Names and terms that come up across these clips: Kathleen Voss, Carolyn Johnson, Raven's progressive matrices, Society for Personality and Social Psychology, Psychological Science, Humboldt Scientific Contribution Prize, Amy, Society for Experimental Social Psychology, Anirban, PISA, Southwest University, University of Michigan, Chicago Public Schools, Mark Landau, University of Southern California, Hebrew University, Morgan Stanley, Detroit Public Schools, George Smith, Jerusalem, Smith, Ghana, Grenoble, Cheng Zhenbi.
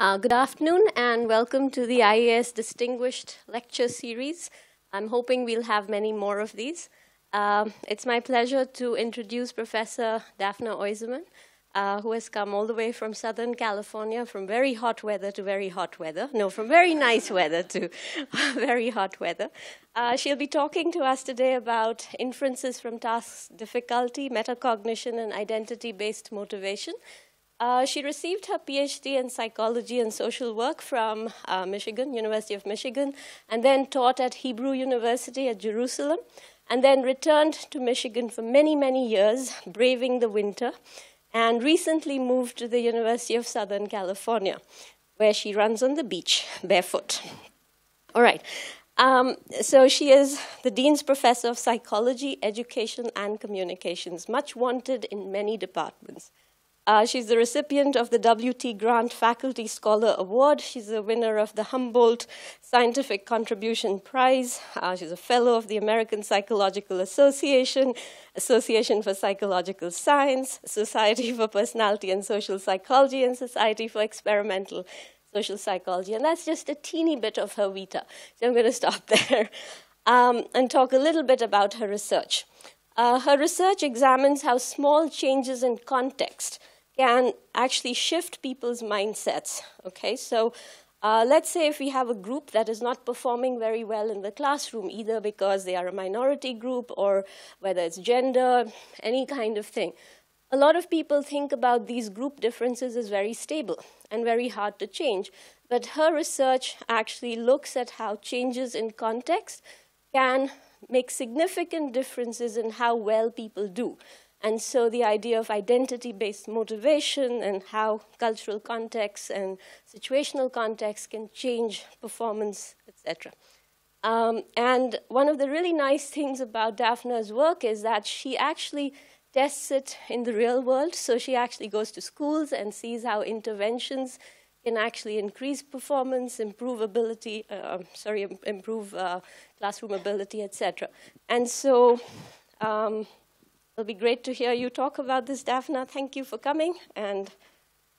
Good afternoon and welcome to the IAS Distinguished Lecture Series. I'm hoping we'll have many more of these. It's my pleasure to introduce Professor Daphna Oyserman, who has come all the way from Southern California, from very hot weather to very hot weather. No, from very nice weather to very hot weather. She'll be talking to us today about inferences from tasks difficulty, metacognition, and identity-based motivation. She received her PhD in psychology and social work from University of Michigan, and then taught at Hebrew University at Jerusalem, and then returned to Michigan for many, many years, braving the winter, and recently moved to the University of Southern California, where she runs on the beach barefoot. All right. So she is the Dean's Professor of Psychology, Education, and Communications, much wanted in many departments. She's the recipient of the W.T. Grant Faculty Scholar Award. She's the winner of the Humboldt Scientific Contribution Prize. She's a fellow of the American Psychological Association, Association for Psychological Science, Society for Personality and Social Psychology, and Society for Experimental Social Psychology. And that's just a teeny bit of her vita. So I'm going to stop there and talk a little bit about her research. Her research examines how small changes in context can actually shift people's mindsets. Okay, so let's say if we have a group that is not performing very well in the classroom, either because they are a minority group or whether it's gender, any kind of thing. A lot of people think about these group differences as very stable and very hard to change. But her research actually looks at how changes in context can make significant differences in how well people do. And so the idea of identity-based motivation and how cultural context and situational context can change performance, etc. And one of the really nice things about Daphna's work is that she actually tests it in the real world. So she actually goes to schools and sees how interventions can actually increase performance, improve ability, improve classroom ability, etc. And so it'll be great to hear you talk about this, Daphna. Thank you for coming, and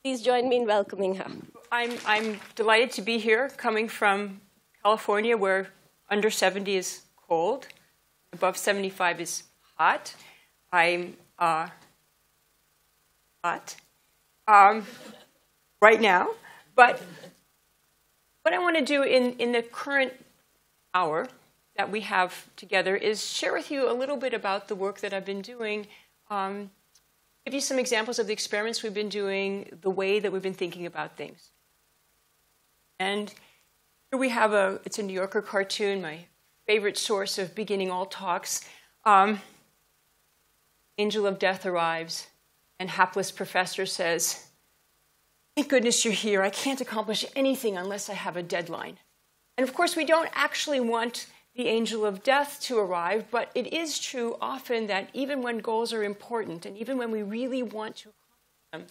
please join me in welcoming her. I'm delighted to be here, coming from California, where under 70 is cold, above 75 is hot. I'm hot right now. But what I want to do in the current hour that we have together is share with you a little bit about the work that I've been doing, give you some examples of the experiments we've been doing, the way that we've been thinking about things. And here we have it's a New Yorker cartoon, my favorite source of beginning all talks. Angel of Death arrives, and hapless professor says, "Thank goodness you're here. I can't accomplish anything unless I have a deadline." And of course, we don't actually want the angel of death to arrive, but it is true often that even when goals are important and even when we really want to accomplish them,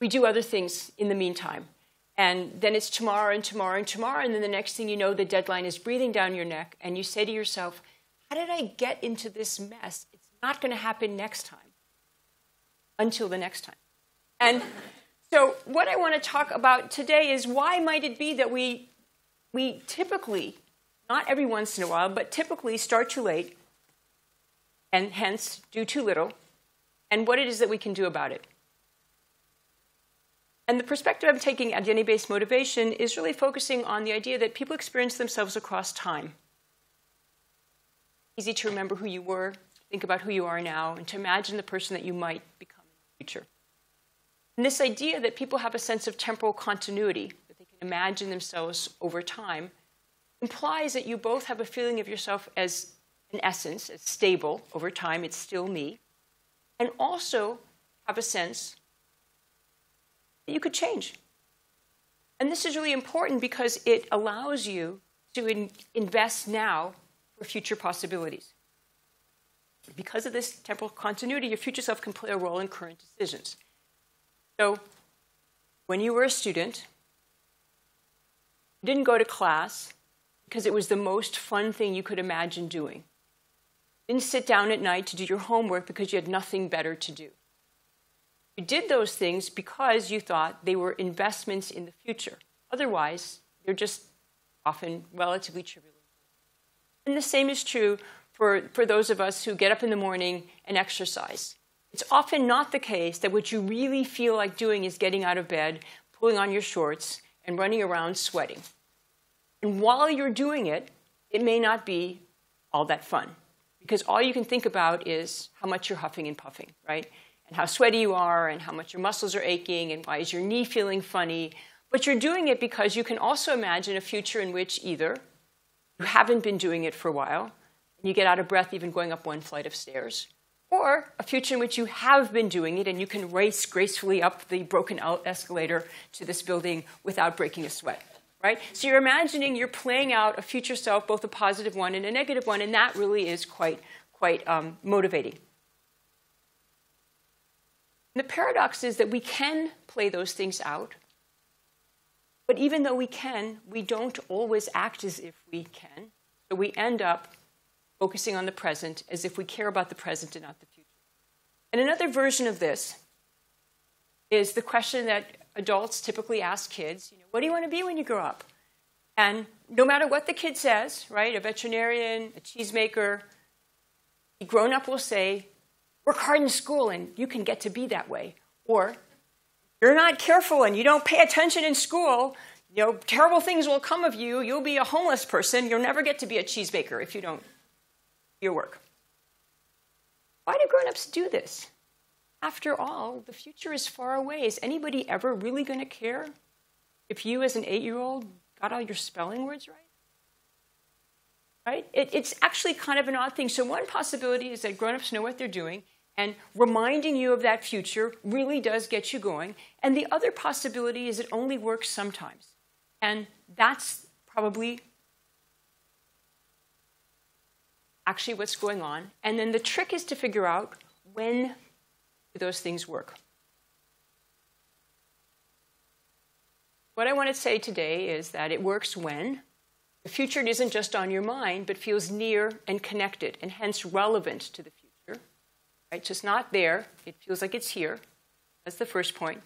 we do other things in the meantime. And then it's tomorrow and tomorrow and tomorrow, and then the next thing you know, the deadline is breathing down your neck, and you say to yourself, "How did I get into this mess? It's not going to happen next time until the next time." And so what I want to talk about today is why might it be that we typically, not every once in a while, but typically start too late and hence do too little, and what it is that we can do about it. And the perspective I'm taking, identity-based motivation, is really focusing on the idea that people experience themselves across time. Easy to remember who you were, think about who you are now, and to imagine the person that you might become in the future. And this idea that people have a sense of temporal continuity, that they can imagine themselves over time, implies that you both have a feeling of yourself as an essence, as stable over time, it's still me, and also have a sense that you could change. And this is really important because it allows you to invest now for future possibilities. Because of this temporal continuity, your future self can play a role in current decisions. So when you were a student, you didn't go to class because it was the most fun thing you could imagine doing. You didn't sit down at night to do your homework because you had nothing better to do. You did those things because you thought they were investments in the future. Otherwise, they're just often relatively trivial. And the same is true for those of us who get up in the morning and exercise. It's often not the case that what you really feel like doing is getting out of bed, pulling on your shorts, and running around sweating. And while you're doing it, it may not be all that fun, because all you can think about is how much you're huffing and puffing, right? And how sweaty you are, and how much your muscles are aching, and why is your knee feeling funny. But you're doing it because you can also imagine a future in which either you haven't been doing it for a while, and you get out of breath even going up one flight of stairs, or a future in which you have been doing it and you can race gracefully up the broken out escalator to this building without breaking a sweat, right? So you're imagining, you're playing out a future self, both a positive one and a negative one, and that really is quite motivating. And the paradox is that we can play those things out, but even though we can, we don't always act as if we can, so we end up focusing on the present as if we care about the present and not the future. And another version of this is the question that adults typically ask kids, you know, what do you want to be when you grow up? And no matter what the kid says, right, a veterinarian, a cheesemaker, the grown-up will say, work hard in school and you can get to be that way. Or, you're not careful and you don't pay attention in school, you know, terrible things will come of you, you'll be a homeless person, you'll never get to be a cheesemaker if you don't your work. Why do grown-ups do this? After all, the future is far away. Is anybody ever really going to care if you as an 8-year-old got all your spelling words right? Right? It's actually kind of an odd thing. So one possibility is that grown-ups know what they're doing, and reminding you of that future really does get you going. And the other possibility is it only works sometimes. And that's probably actually what's going on. And then the trick is to figure out when those things work. What I want to say today is that it works when the future isn't just on your mind, but feels near and connected, and hence relevant to the future. Right? So it's not there. It feels like it's here. That's the first point.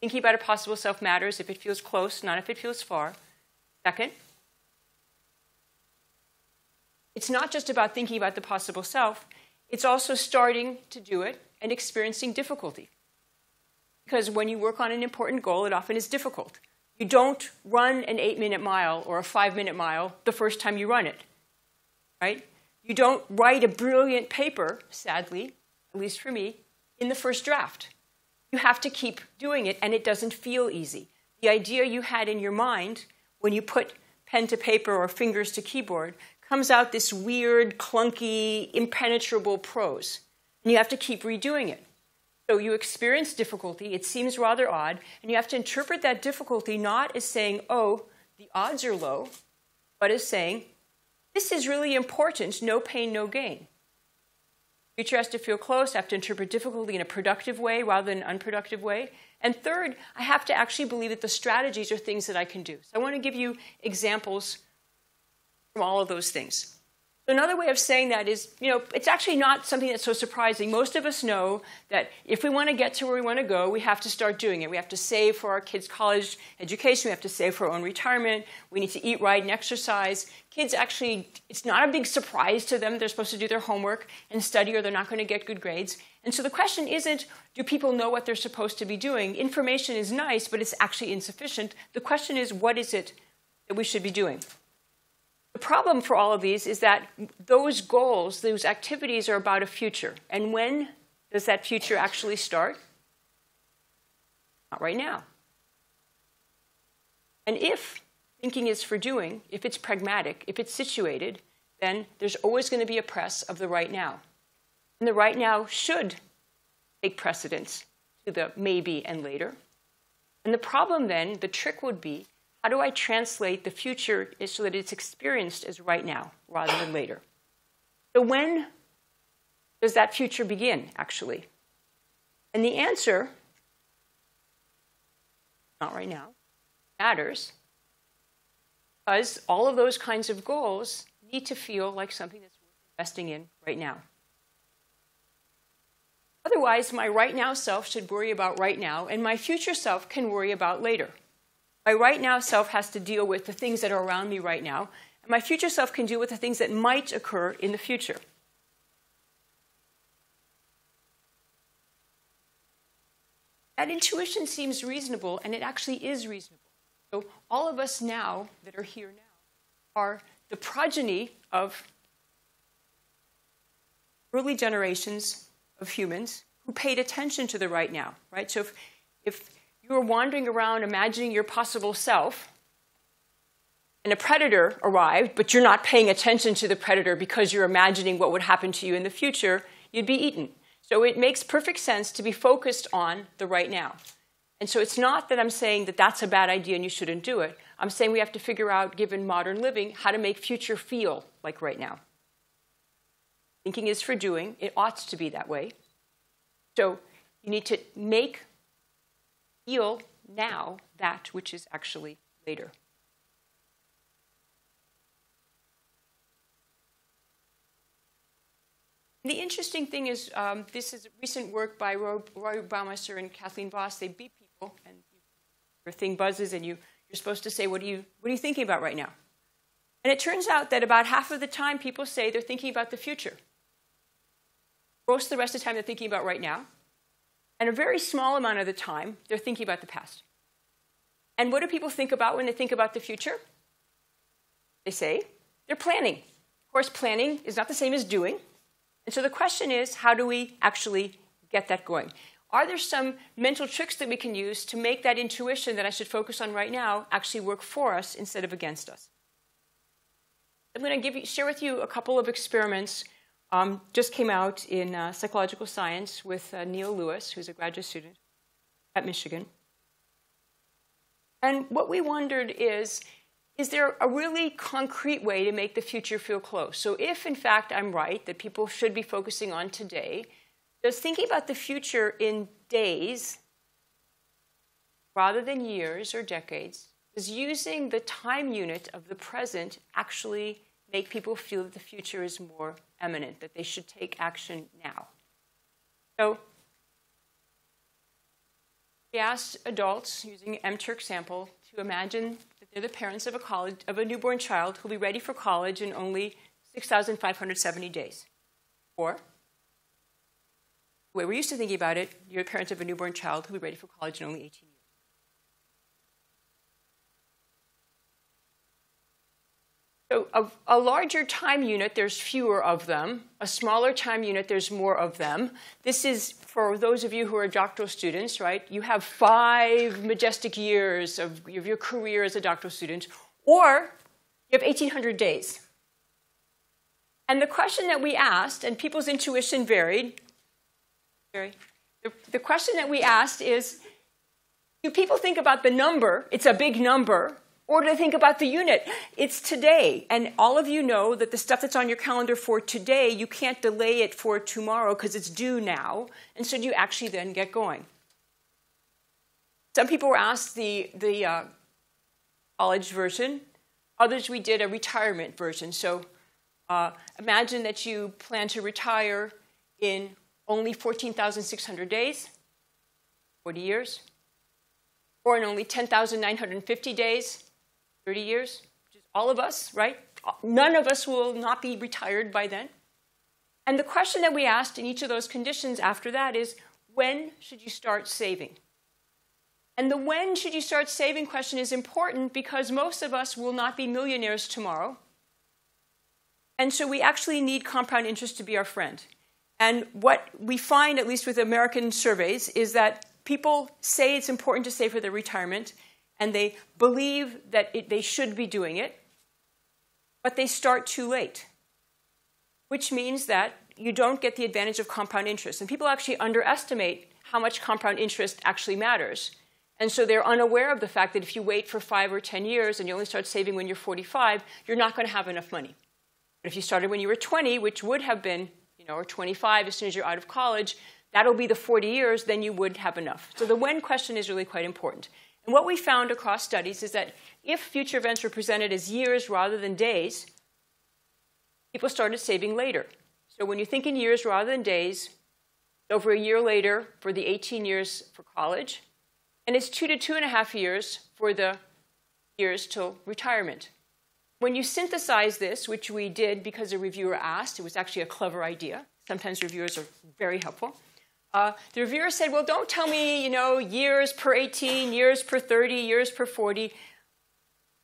Thinking about a possible self matters if it feels close, not if it feels far. Second, it's not just about thinking about the possible self. It's also starting to do it and experiencing difficulty. Because when you work on an important goal, it often is difficult. You don't run an 8-minute mile or a 5-minute mile the first time you run it, right? You don't write a brilliant paper, sadly, at least for me, in the first draft. You have to keep doing it, and it doesn't feel easy. The idea you had in your mind when you put pen to paper or fingers to keyboard comes out this weird, clunky, impenetrable prose. And you have to keep redoing it. So you experience difficulty. It seems rather odd. And you have to interpret that difficulty not as saying, oh, the odds are low, but as saying, this is really important, no pain, no gain. Future has to feel close. I have to interpret difficulty in a productive way rather than an unproductive way. And third, I have to actually believe that the strategies are things that I can do. So I want to give you examples from all of those things. So another way of saying that is, you know, it's actually not something that's so surprising. Most of us know that if we want to get to where we want to go, we have to start doing it. We have to save for our kids' college education. We have to save for our own retirement. We need to eat right and exercise. Kids actually, it's not a big surprise to them. They're supposed to do their homework and study, or they're not going to get good grades. And so the question isn't, do people know what they're supposed to be doing? Information is nice, but it's actually insufficient. The question is, what is it that we should be doing? The problem for all of these is that those goals, those activities are about a future. And when does that future actually start? Not right now. And if thinking is for doing, if it's pragmatic, if it's situated, then there's always going to be a press of the right now. And the right now should take precedence to the maybe and later. And the problem then, the trick would be, how do I translate the future so that it's experienced as right now rather than later? So when does that future begin, actually? And the answer, not right now, matters, because all of those kinds of goals need to feel like something that's worth investing in right now. Otherwise, Otherwise, my right now self should worry about right now, and my future self can worry about later. My right now self has to deal with the things that are around me right now, and my future self can deal with the things that might occur in the future. That intuition seems reasonable, and it actually is reasonable. So all of us now that are here now are the progeny of early generations of humans who paid attention to the right now, right? So if you were wandering around imagining your possible self and a predator arrived, but you're not paying attention to the predator because you're imagining what would happen to you in the future, you'd be eaten. So it makes perfect sense to be focused on the right now. And so it's not that I'm saying that that's a bad idea and you shouldn't do it. I'm saying we have to figure out, given modern living, how to make future feel like right now. Thinking is for doing. It ought to be that way. So you need to make feel now that which is actually later. The interesting thing is this is recent work by Roy Baumeister and Kathleen Voss. They beat people, and your thing buzzes, and you're supposed to say, what are you thinking about right now? And it turns out that about half of the time people say they're thinking about the future. Most of the rest of the time they're thinking about right now. And a very small amount of the time they're thinking about the past. And what do people think about when they think about the future? They say they're planning. Of course, planning is not the same as doing. And so the question is, how do we actually get that going? Are there some mental tricks that we can use to make that intuition that I should focus on right now actually work for us instead of against us? I'm going to share with you a couple of experiments. Just came out in Psychological Science with Neil Lewis, who's a graduate student at Michigan. And what we wondered is there a really concrete way to make the future feel close? So if, in fact, I'm right that people should be focusing on today, does thinking about the future in days rather than years or decades, does using the time unit of the present actually make people feel that the future is more imminent, that they should take action now? So we asked adults using MTurk sample to imagine they're the parents of a newborn child who will be ready for college in only 6,570 days. Or, the way we're used to thinking about it, you're the parents of a newborn child who will be ready for college in only 18 years. So a larger time unit, there's fewer of them. A smaller time unit, there's more of them. This is for those of you who are doctoral students, right? You have 5 majestic years of your career as a doctoral student, or you have 1,800 days. And the question that we asked, and people's intuition varied. The question that we asked is, do people think about the number? It's a big number. Or do they think about the unit? It's today. And all of you know that the stuff that's on your calendar for today, you can't delay it for tomorrow because it's due now. And so do you actually then get going? Some people were asked the college version. Others, we did a retirement version. So imagine that you plan to retire in only 14,600 days, 40 years, or in only 10,950 days, 30 years, which is all of us, right? None of us will not be retired by then. And the question that we asked in each of those conditions after that is, when should you start saving? And the when should you start saving question is important because most of us will not be millionaires tomorrow. And so we actually need compound interest to be our friend. And what we find, at least with American surveys, is that people say it's important to save for their retirement, and they believe that they should be doing it, but they start too late, which means that you don't get the advantage of compound interest. And people actually underestimate how much compound interest actually matters. And so they're unaware of the fact that if you wait for 5 or 10 years and you only start saving when you're 45, you're not going to have enough money. But if you started when you were 20, which would have been, or 25 as soon as you're out of college, that'll be the 40 years, then you would have enough. So the when question is really quite important. And what we found across studies is that if future events were presented as years rather than days, people started saving later. So when you think in years rather than days, over a year later for the 18 years for college, and it's 2 to 2.5 years for the years till retirement. When you synthesize this, which we did because a reviewer asked, it was actually a clever idea. Sometimes reviewers are very helpful. The reviewer said, well, don't tell me, you know, years per 18, years per 30, years per 40.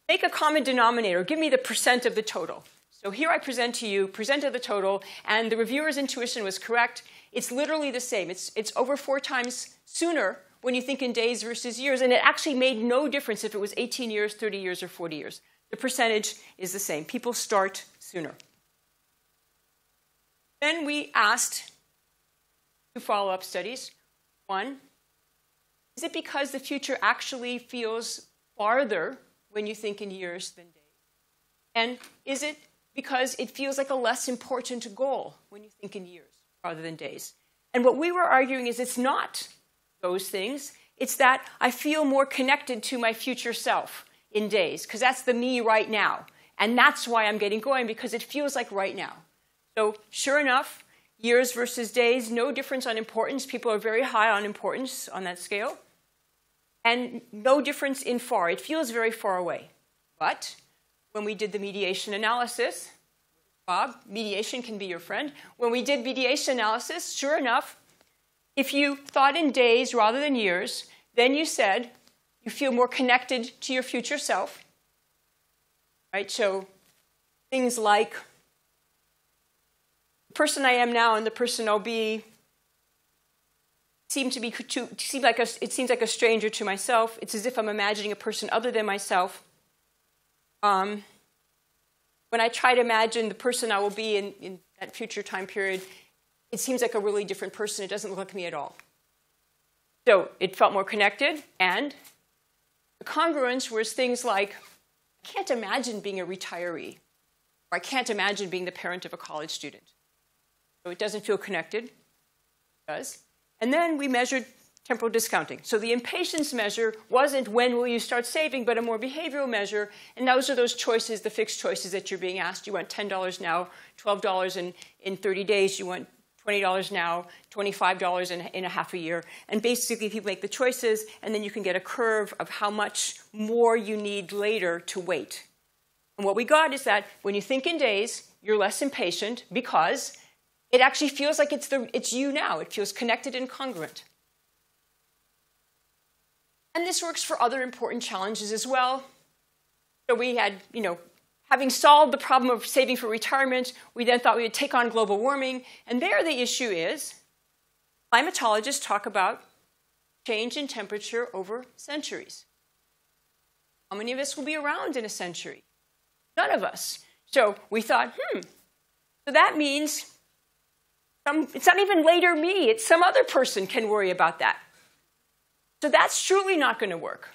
Make a common denominator. Give me the percent of the total. So here I present to you percent of the total, and the reviewer's intuition was correct. It's literally the same. It's over 4 times sooner when you think in days versus years, and it actually made no difference if it was 18 years, 30 years, or 40 years. The percentage is the same. People start sooner. Then we asked 2 follow-up studies. 1, is it because the future actually feels farther when you think in years than days? And is it because it feels like a less important goal when you think in years rather than days? And what we were arguing is it's not those things. It's that I feel more connected to my future self in days, because that's the me right now. And that's why I'm getting going, because it feels like right now. So sure enough, years versus days, no difference on importance. People are very high on importance on that scale. And no difference in far. It feels very far away. But when we did the mediation analysis, Bob, mediation can be your friend. When we did mediation analysis, sure enough, if you thought in days rather than years, then you said you feel more connected to your future self. Right? So things like the person I am now and the person I'll be seems like a stranger to myself. It's as if I'm imagining a person other than myself. When I try to imagine the person I will be in that future time period, it seems like a really different person. It doesn't look like me at all. So it felt more connected. And the congruence was things like, I can't imagine being a retiree, or I can't imagine being the parent of a college student. So it doesn't feel connected. It does. And then we measured temporal discounting. So the impatience measure wasn't when will you start saving, but a more behavioral measure. And those are those choices, the fixed choices that you're being asked. You want $10 now, $12 in 30 days. You want $20 now, $25 in a half a year. And basically, people make the choices, and then you can get a curve of how much more you need later to wait. And what we got is that when you think in days, you're less impatient because it actually feels like it's you now. It feels connected and congruent. And this works for other important challenges as well. So we had, you know, having solved the problem of saving for retirement, we then thought we would take on global warming. And there the issue is climatologists talk about change in temperature over centuries. How many of us will be around in a century? None of us. So we thought, so that means it's not even later me. It's some other person can worry about that. So that's surely not going to work.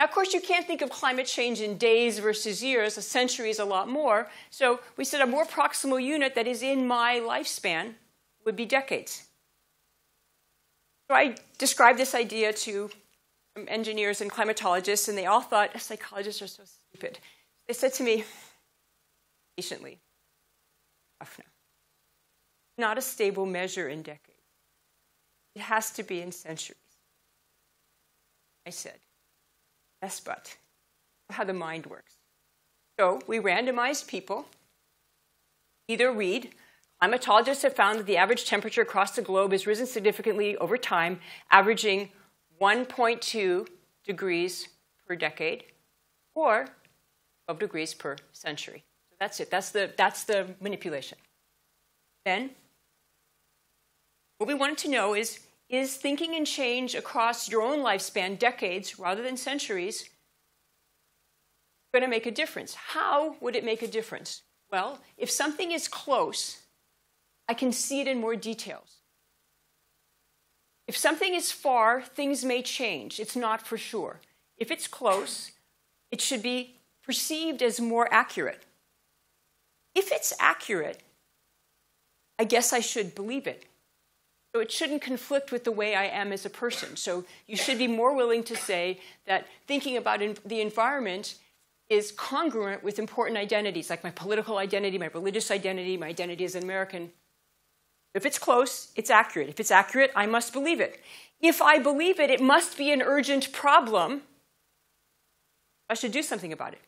Now, of course, you can't think of climate change in days versus years. A century is a lot more. So we said a more proximal unit that is in my lifespan would be decades. So I described this idea to some engineers and climatologists, and they all thought, psychologists are so stupid. They said to me, patiently, Daphna, not a stable measure in decades. It has to be in centuries. I said, yes, but how the mind works. So we randomized people. Either read, climatologists have found that the average temperature across the globe has risen significantly over time, averaging 1.2 degrees per decade, or 12 degrees per century. So that's it. That's the manipulation. Then what we wanted to know is thinking in change across your own lifespan, decades rather than centuries, going to make a difference? How would it make a difference? Well, if something is close, I can see it in more details. If something is far, things may change. It's not for sure. If it's close, it should be perceived as more accurate. If it's accurate, I guess I should believe it. So it shouldn't conflict with the way I am as a person. So you should be more willing to say that thinking about the environment is congruent with important identities, like my political identity, my religious identity, my identity as an American. If it's close, it's accurate. If it's accurate, I must believe it. If I believe it, it must be an urgent problem. I should do something about it.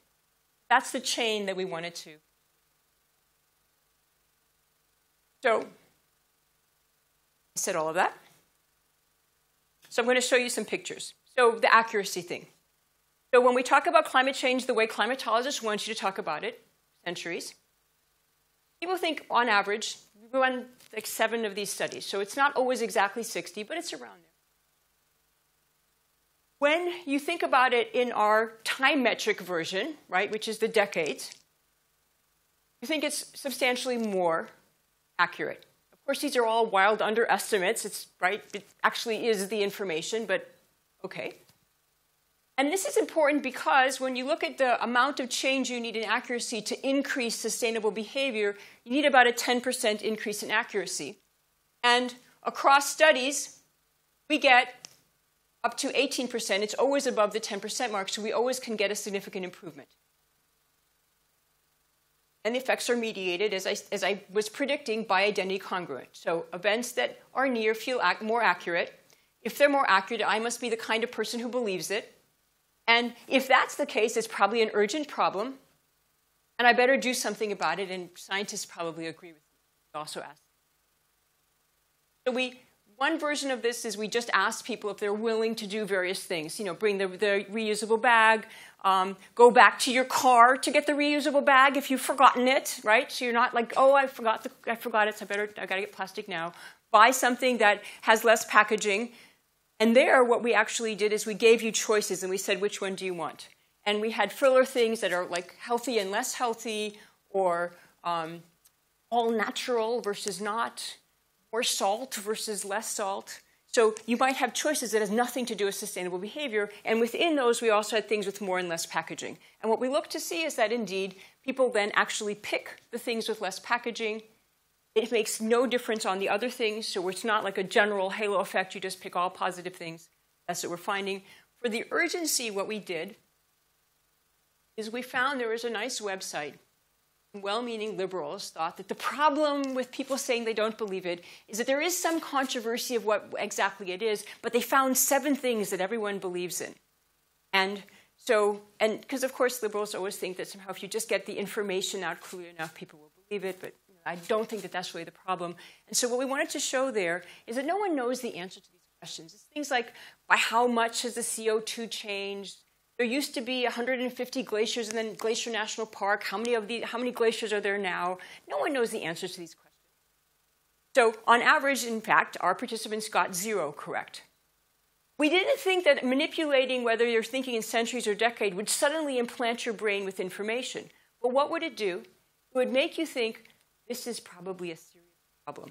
That's the chain that we wanted to. So I said all of that. So I'm going to show you some pictures. So the accuracy thing. So when we talk about climate change the way climatologists want you to talk about it, centuries, people think on average, we run like 7 of these studies. So it's not always exactly 60, but it's around there. When you think about it in our time metric version, right, which is the decades, you think it's substantially more accurate. Of course, these are all wild underestimates. It's right, it actually is the information, but okay. And this is important because when you look at the amount of change you need in accuracy to increase sustainable behavior, you need about a 10% increase in accuracy. And across studies, we get up to 18%. It's always above the 10% mark, so we always can get a significant improvement. And the effects are mediated, as I was predicting, by identity congruent. So events that are near feel more accurate. If they're more accurate, I must be the kind of person who believes it. And if that's the case, it's probably an urgent problem, and I better do something about it, and scientists probably agree with me. We also asked. So one version of this is we just ask people if they're willing to do various things. You know, bring the reusable bag, go back to your car to get the reusable bag if you've forgotten it, right? So you're not like, oh, I forgot it, so I gotta get plastic now. Buy something that has less packaging. And there, what we actually did is we gave you choices, and we said, which one do you want? And we had filler things that are like healthy and less healthy, or all natural versus not, or salt versus less salt. So you might have choices that has nothing to do with sustainable behavior. And within those, we also had things with more and less packaging. And what we look to see is that, indeed, people then actually pick the things with less packaging. It makes no difference on the other things, so it's not like a general halo effect. You just pick all positive things. That's what we're finding. For the urgency, what we did is we found there was a nice website. Well-meaning liberals thought that the problem with people saying they don't believe it is that there is some controversy of what exactly it is, but they found 7 things that everyone believes in. And because, of course, liberals always think that somehow if you just get the information out clear enough, people will believe it, but I don't think that that's really the problem. And so what we wanted to show there is that no one knows the answer to these questions. It's things like, by how much has the CO2 changed? There used to be 150 glaciers in the Glacier National Park. How many glaciers are there now? No one knows the answers to these questions. So on average, in fact, our participants got 0 correct. We didn't think that manipulating whether you're thinking in centuries or decade would suddenly implant your brain with information. But what would it do? It would make you think, this is probably a serious problem.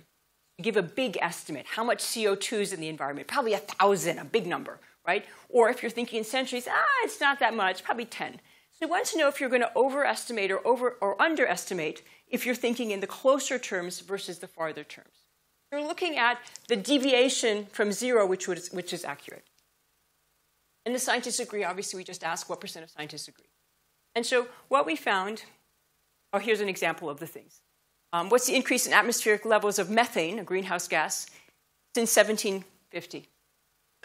You give a big estimate. How much CO2 is in the environment? Probably 1,000, a big number, right? Or if you're thinking in centuries, it's not that much, probably 10. So you want to know if you're going to overestimate or underestimate if you're thinking in the closer terms versus the farther terms. You're looking at the deviation from 0, which is accurate. And the scientists agree. Obviously, we just ask what % of scientists agree. And so what we found, oh, here's an example of the things. What's the increase in atmospheric levels of methane, a greenhouse gas, since 1750?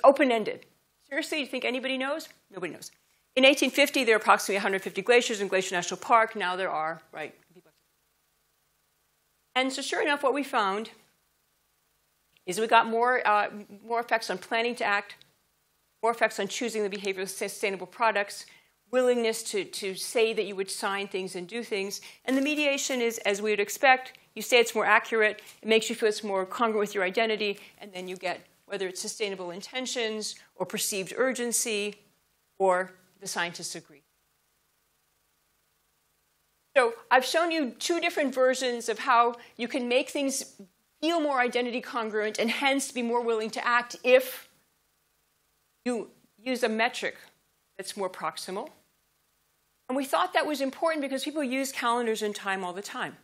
Open-ended. Seriously, do you think anybody knows? Nobody knows. In 1850, there were approximately 150 glaciers in Glacier National Park. Now there are, right? And so sure enough, what we found is we got more effects on planning to act, more effects on choosing the behavior of sustainable products, willingness to say that you would sign things and do things. And the mediation is, as we would expect, you say it's more accurate, it makes you feel it's more congruent with your identity, and then you get whether it's sustainable intentions or perceived urgency, or the scientists agree. So I've shown you 2 different versions of how you can make things feel more identity congruent and hence be more willing to act if you use a metric that's more proximal. And we thought that was important because people use calendars and time all the time.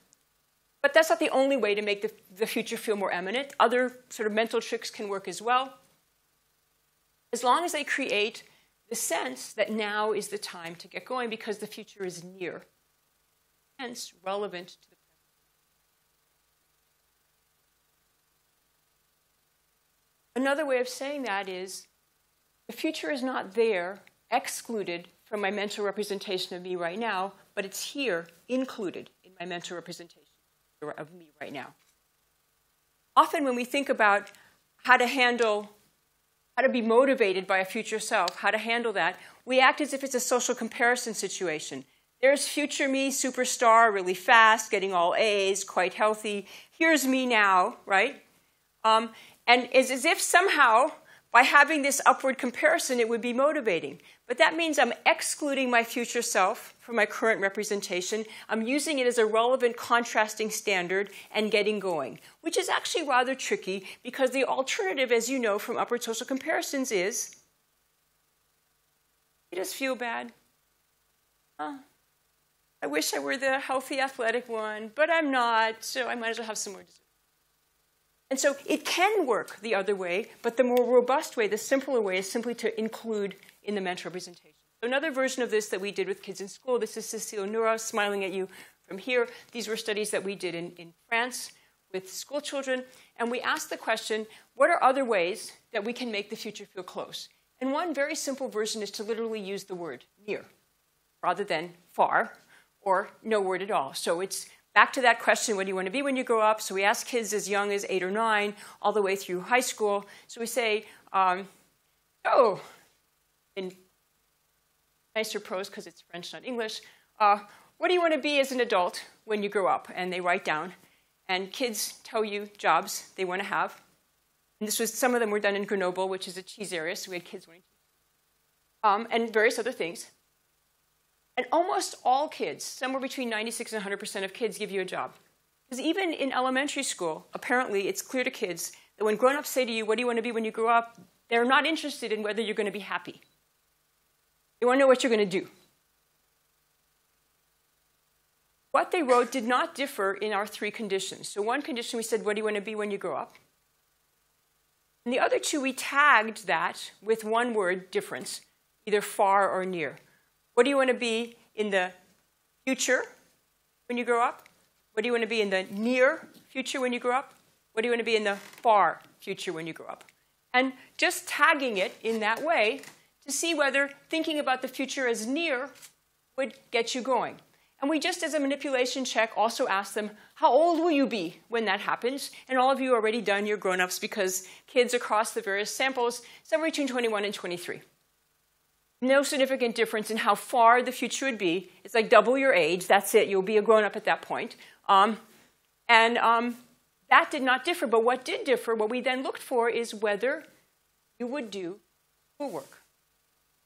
But that's not the only way to make the future feel more eminent. Other sort of mental tricks can work as well, as long as they create the sense that now is the time to get going because the future is near, hence relevant to the present. Another way of saying that is the future is not there, excluded from my mental representation of me right now, but it's here, included in my mental representation of me right now. Often when we think about how to be motivated by a future self, how to handle that, we act as if it's a social comparison situation. There's future me, superstar, really fast, getting all A's, quite healthy. Here's me now, right? And it's as if somehow, by having this upward comparison, it would be motivating. But that means I'm excluding my future self from my current representation. I'm using it as a relevant contrasting standard and getting going, which is actually rather tricky because the alternative, as you know, from upward social comparisons is, you just feel bad. Oh, I wish I were the healthy, athletic one, but I'm not, so I might as well have some more dessert. And so it can work the other way, but the more robust way, the simpler way, is simply to include in the mental representation. So another version of this that we did with kids in school, this is Cecile Noura smiling at you from here. These were studies that we did in France with school children. And we asked the question, what are other ways that we can make the future feel close? And one very simple version is to literally use the word near, rather than far, or no word at all. So it's back to that question, what do you want to be when you grow up? So we ask kids as young as 8 or 9, all the way through high school. So we say, oh, in nicer prose because it's French, not English, what do you want to be as an adult when you grow up? And they write down. And kids tell you jobs they want to have. And this was, some of them were done in Grenoble, which is a cheese area, so we had kids wanting to and various other things. And almost all kids, somewhere between 96 and 100% of kids, give you a job. Because even in elementary school, apparently it's clear to kids that when grown-ups say to you, what do you want to be when you grow up, they're not interested in whether you're going to be happy. They want to know what you're going to do. What they wrote did not differ in our 3 conditions. So one condition we said, what do you want to be when you grow up? And the other 2, we tagged that with one word difference, either far or near. What do you want to be in the future when you grow up? What do you want to be in the near future when you grow up? What do you want to be in the far future when you grow up? And just tagging it in that way to see whether thinking about the future as near would get you going. And we just, as a manipulation check, also asked them, how old will you be when that happens? And all of you already done your grown-ups because kids across the various samples, somewhere between 21 and 23. No significant difference in how far the future would be. It's like double your age. That's it. You'll be a grown-up at that point. That did not differ. But what did differ, what we then looked for, is whether you would do schoolwork.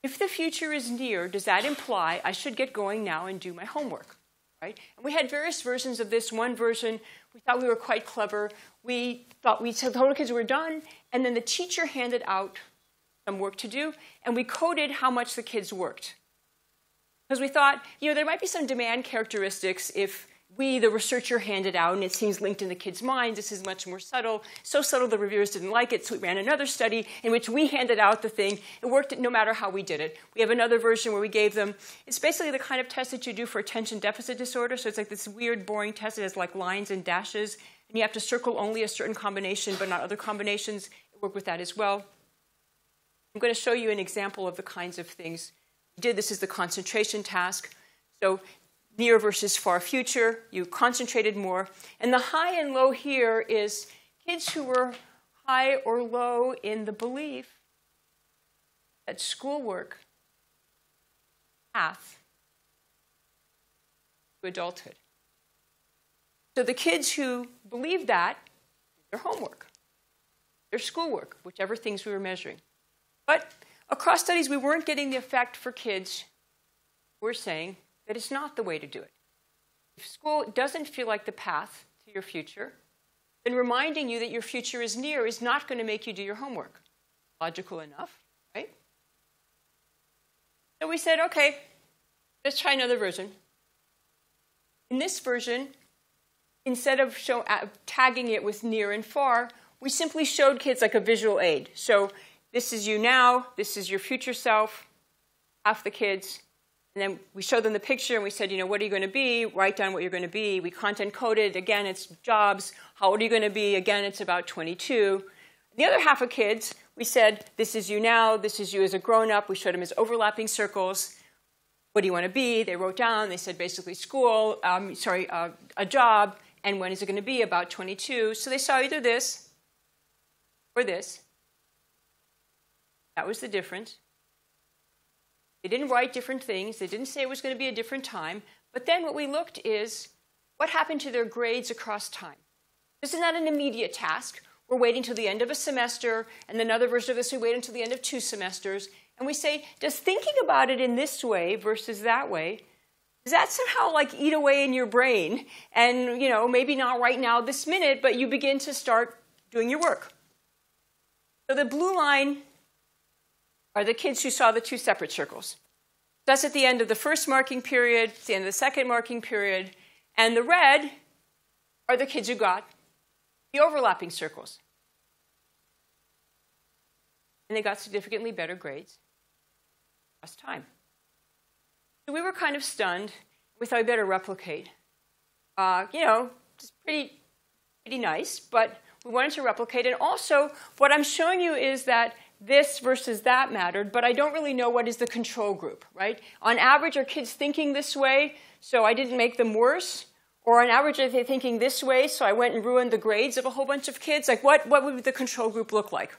If the future is near, does that imply I should get going now and do my homework? Right? And we had various versions of this. One version, we thought we were quite clever. We thought we told the kids we were done, and then the teacher handed out some work to do, and we coded how much the kids worked. Because we thought, you know, there might be some demand characteristics if we, the researcher, handed out, and it seems linked in the kids' minds. This is much more subtle. So subtle the reviewers didn't like it, so we ran another study in which we handed out the thing. It worked no matter how we did it. We have another version where we gave them, it's basically the kind of test that you do for attention deficit disorder. So it's like this weird, boring test that has like lines and dashes, and you have to circle only a certain combination but not other combinations. It worked with that as well. I'm going to show you an example of the kinds of things we did. This is the concentration task. So near versus far future, you concentrated more. And the high and low here is kids who were high or low in the belief that schoolwork path to adulthood. So the kids who believed that did their homework, their schoolwork, whichever things we were measuring. But across studies, we weren't getting the effect for kids who were saying that it's not the way to do it. If school doesn't feel like the path to your future, then reminding you that your future is near is not going to make you do your homework. Logical enough, right? So we said, OK, let's try another version. In this version, instead of tagging it with near and far, we simply showed kids like a visual aid. So this is you now, this is your future self, half the kids. And then we showed them the picture and we said, you know, what are you going to be? Write down what you're going to be. We content coded. Again, it's jobs. How old are you going to be? Again, it's about 22. The other half of kids, we said, this is you now, this is you as a grown-up. We showed them as overlapping circles. What do you want to be? They wrote down, they said basically school, a job, and when is it going to be? About 22. So they saw either this or this. That was the difference. They didn't write different things. They didn't say it was going to be a different time. But then what we looked is what happened to their grades across time. This is not an immediate task. We're waiting till the end of a semester, and another version of this, we wait until the end of 2 semesters. And we say, does thinking about it in this way versus that way, does that somehow like eat away in your brain? And, you know, maybe not right now this minute, but you begin to start doing your work. So the blue line are the kids who saw the 2 separate circles. That's at the end of the first marking period, it's the end of the second marking period. And the red are the kids who got the overlapping circles. And they got significantly better grades last time. So we were kind of stunned. We thought we better replicate. You know, it's pretty nice, but we wanted to replicate. And also, what I'm showing you is that this versus that mattered, but I don't really know what is the control group, right? On average, are kids thinking this way, so I didn't make them worse? Or on average, are they thinking this way, so I went and ruined the grades of a whole bunch of kids? Like, what would the control group look like?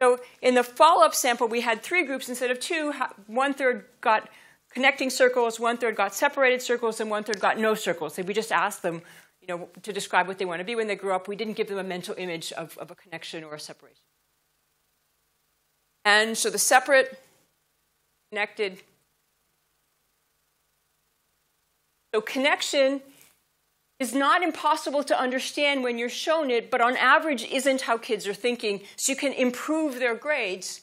So in the follow-up sample, we had 3 groups instead of 2. 1/3 got connecting circles, 1/3 got separated circles, and 1/3 got no circles. So we just asked them, you know, to describe what they want to be when they grew up. We didn't give them a mental image of a connection or a separation. And so the separate, connected. So connection is not impossible to understand when you're shown it, but on average isn't how kids are thinking. So you can improve their grades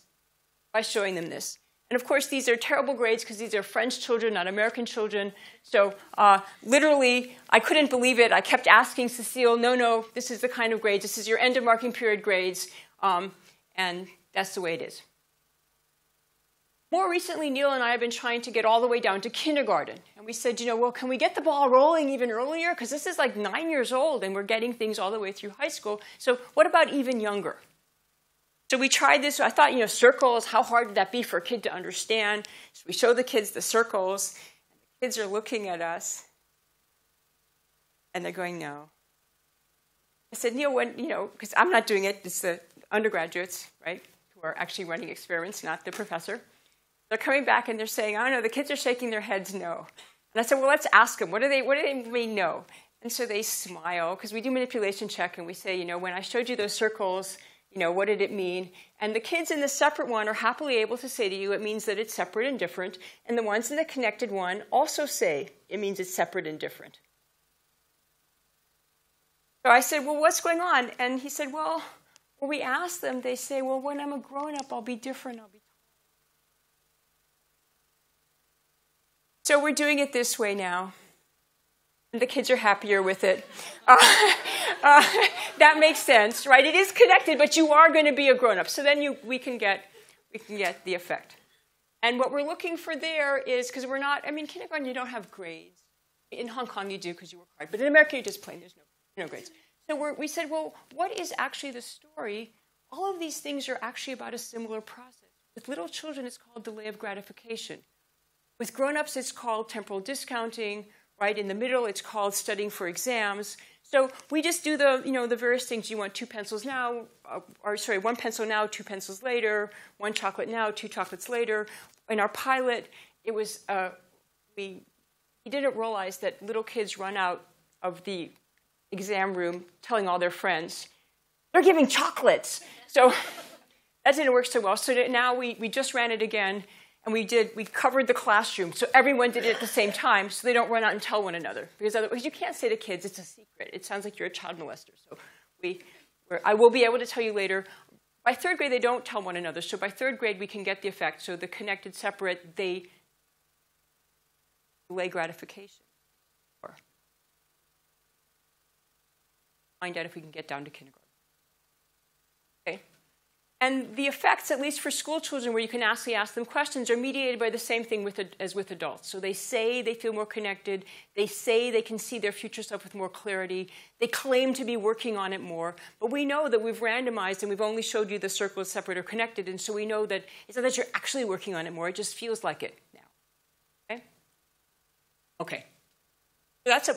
by showing them this. And of course, these are terrible grades because these are French children, not American children. So literally, I couldn't believe it. I kept asking Cecile, no, this is the kind of grades. This is your end of marking period grades. And that's the way it is. More recently, Neil and I have been trying to get all the way down to kindergarten. And we said, you know, well, can we get the ball rolling even earlier? Because this is like 9 years old, and we're getting things all the way through high school. So what about even younger? So we tried this. I thought, you know, circles, how hard would that be for a kid to understand? So we show the kids the circles. And the kids are looking at us, and they're going, no. I said, Neil, when, you know, because I'm not doing it. It's the undergraduates, right, who are actually running experiments, not the professor. They're coming back and they're saying, I don't know, the kids are shaking their heads no. And I said, well, let's ask them. What do they mean no? And so they smile, because we do manipulation check, and we say, you know, when I showed you those circles, you know, what did it mean? And the kids in the separate one are happily able to say to you, it means that it's separate and different. And the ones in the connected one also say it means it's separate and different. So I said, well, what's going on? And he said, well, when we asked them, they say, well, when I'm a grown-up, I'll be different, I'll be. So we're doing it this way now. And the kids are happier with it. That makes sense, right? It is connected, but you are going to be a grown-up. So then we can get the effect. And what we're looking for there is, because we're not, I mean, kindergarten, you don't have grades. In Hong Kong, you do because you work hard. But in America, you're just plain. There's no grades. So we said, well, what is actually the story? All of these things are actually about a similar process. With little children, it's called delay of gratification. With grown-ups, it's called temporal discounting. Right in the middle, it's called studying for exams. So we just do the, you know, the various things. You want 2 pencils now, or sorry, 1 pencil now, 2 pencils later, 1 chocolate now, 2 chocolates later. In our pilot, it was we didn't realize that little kids run out of the exam room telling all their friends they're giving chocolates. So that didn't work so well. So now we just ran it again. And we covered the classroom, so everyone did it at the same time, so they don't run out and tell one another. Because otherwise, you can't say to kids, it's a secret. It sounds like you're a child molester. So I will be able to tell you later. By 3rd grade, they don't tell one another. So by 3rd grade, we can get the effect. So the connected, separate, they delay gratification. Or find out if we can get down to kindergarten. Okay. And the effects, at least for school children, where you can actually ask them questions, are mediated by the same thing as with adults. So they say they feel more connected. They say they can see their future self with more clarity. They claim to be working on it more. But we know that we've randomized and we've only showed you the circles separate or connected. And so we know that it's not that you're actually working on it more. It just feels like it now. OK. So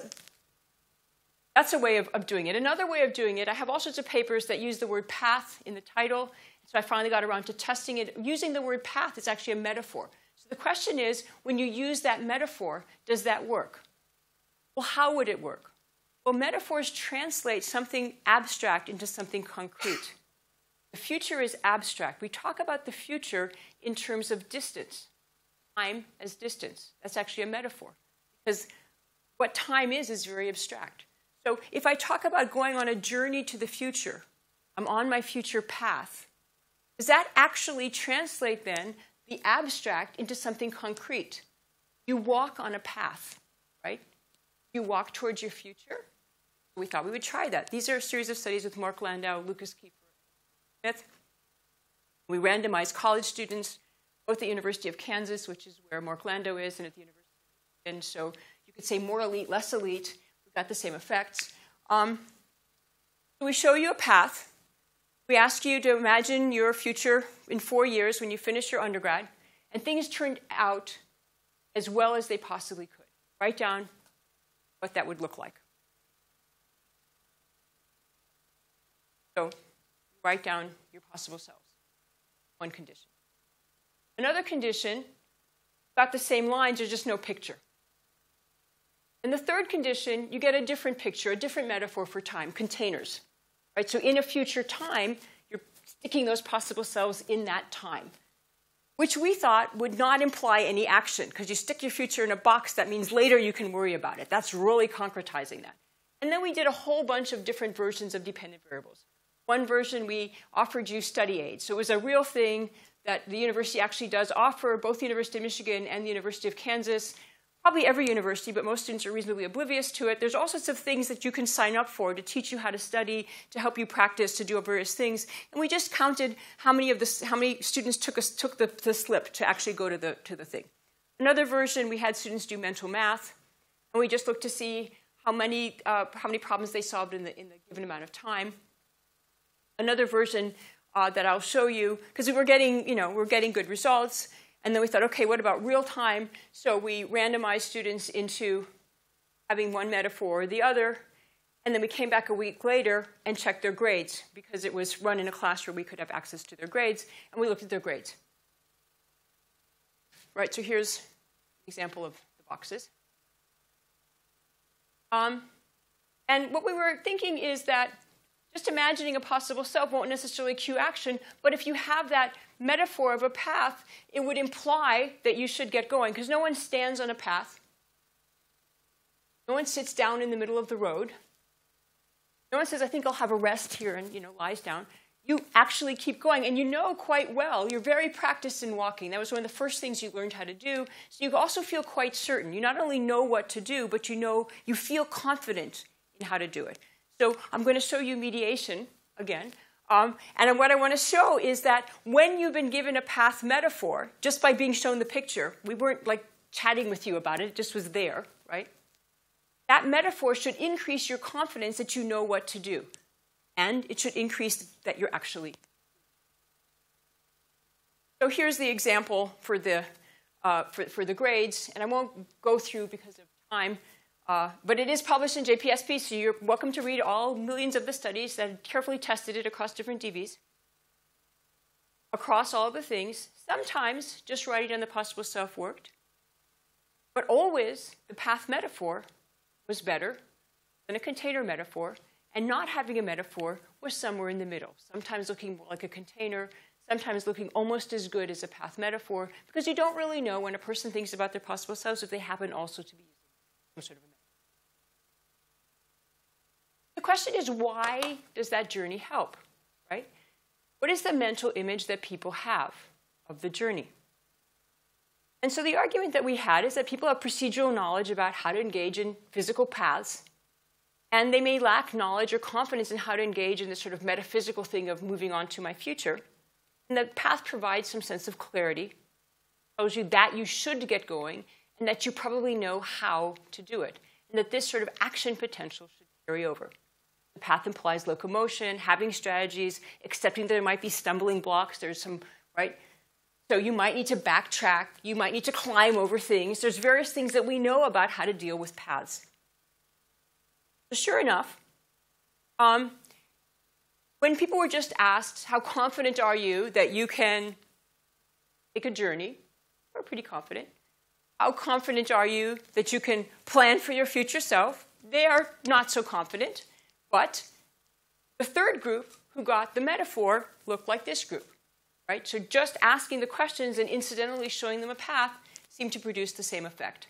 that's a way of doing it. Another way of doing it, I have all sorts of papers that use the word path in the title. So I finally got around to testing it. Using the word path is actually a metaphor. So the question is, when you use that metaphor, does that work? Well, how would it work? Well, metaphors translate something abstract into something concrete. The future is abstract. We talk about the future in terms of distance. Time as distance. That's actually a metaphor. Because what time is very abstract. So if I talk about going on a journey to the future, I'm on my future path, does that actually translate, then, the abstract into something concrete? You walk on a path, right? You walk towards your future. We thought we would try that. These are a series of studies with Mark Landau, Lucas Keeper, Smith. We randomized college students, both at the University of Kansas, which is where Mark Landau is, and at the University of Michigan. So you could say more elite, less elite. We got the same effects. So we show you a path. We ask you to imagine your future in 4 years when you finish your undergrad, and things turned out as well as they possibly could. Write down what that would look like. So write down your possible selves. One condition. Another condition, about the same lines, there's just no picture. And the third condition, you get a different picture, a different metaphor for time, containers. Right, so in a future time, you're sticking those possible selves in that time, which we thought would not imply any action. Because you stick your future in a box, that means later you can worry about it. That's really concretizing that. And then we did a whole bunch of different versions of dependent variables. One version, we offered you study aid. So it was a real thing that the university actually does offer, both the University of Michigan and the University of Kansas. Probably every university, but most students are reasonably oblivious to it. There's all sorts of things that you can sign up for to teach you how to study, to help you practice, to do various things. And we just counted how many students took the slip to actually go to the thing. Another version, we had students do mental math, and we just looked to see how many problems they solved in the given amount of time. Another version that I'll show you, because we're getting good results. And then we thought, OK, what about real time? So we randomized students into having one metaphor or the other. And then we came back a week later and checked their grades, because it was run in a class where we could have access to their grades. And we looked at their grades. Right, so here's an example of the boxes. And what we were thinking is that just imagining a possible self won't necessarily cue action. But if you have that metaphor of a path, it would imply that you should get going. Because no one stands on a path. No one sits down in the middle of the road. No one says, I think I'll have a rest here, and lies down. You actually keep going. And you know quite well. You're very practiced in walking. That was one of the first things you learned how to do. So you also feel quite certain. You not only know what to do, but you feel confident in how to do it. So I'm going to show you mediation again. And what I want to show is that when you've been given a path metaphor, just by being shown the picture, we weren't like chatting with you about it. It just was there, right? That metaphor should increase your confidence that you know what to do. And it should increase that you're actually. So here's the example for the grades. And I won't go through because of time. But it is published in JPSP, so you're welcome to read all millions of the studies that carefully tested it across different DVs, across all the things. Sometimes just writing down the possible self worked. But always, the path metaphor was better than a container metaphor. And not having a metaphor was somewhere in the middle, sometimes looking more like a container, sometimes looking almost as good as a path metaphor, because you don't really know when a person thinks about their possible selves if they happen also to be using some sort of a metaphor. The question is, why does that journey help, right? What is the mental image that people have of the journey? And so the argument that we had is that people have procedural knowledge about how to engage in physical paths, and they may lack knowledge or confidence in how to engage in this sort of metaphysical thing of moving on to my future. And the path provides some sense of clarity, tells you that you should get going, and that you probably know how to do it, and that this sort of action potential should carry over. The path implies locomotion, having strategies, accepting that there might be stumbling blocks. There's some, right? So you might need to backtrack. You might need to climb over things. There's various things that we know about how to deal with paths. So sure enough, when people were just asked, how confident are you that you can take a journey? We're pretty confident. How confident are you that you can plan for your future self? They are not so confident. But the third group who got the metaphor looked like this group. Right? So just asking the questions and incidentally showing them a path seemed to produce the same effect.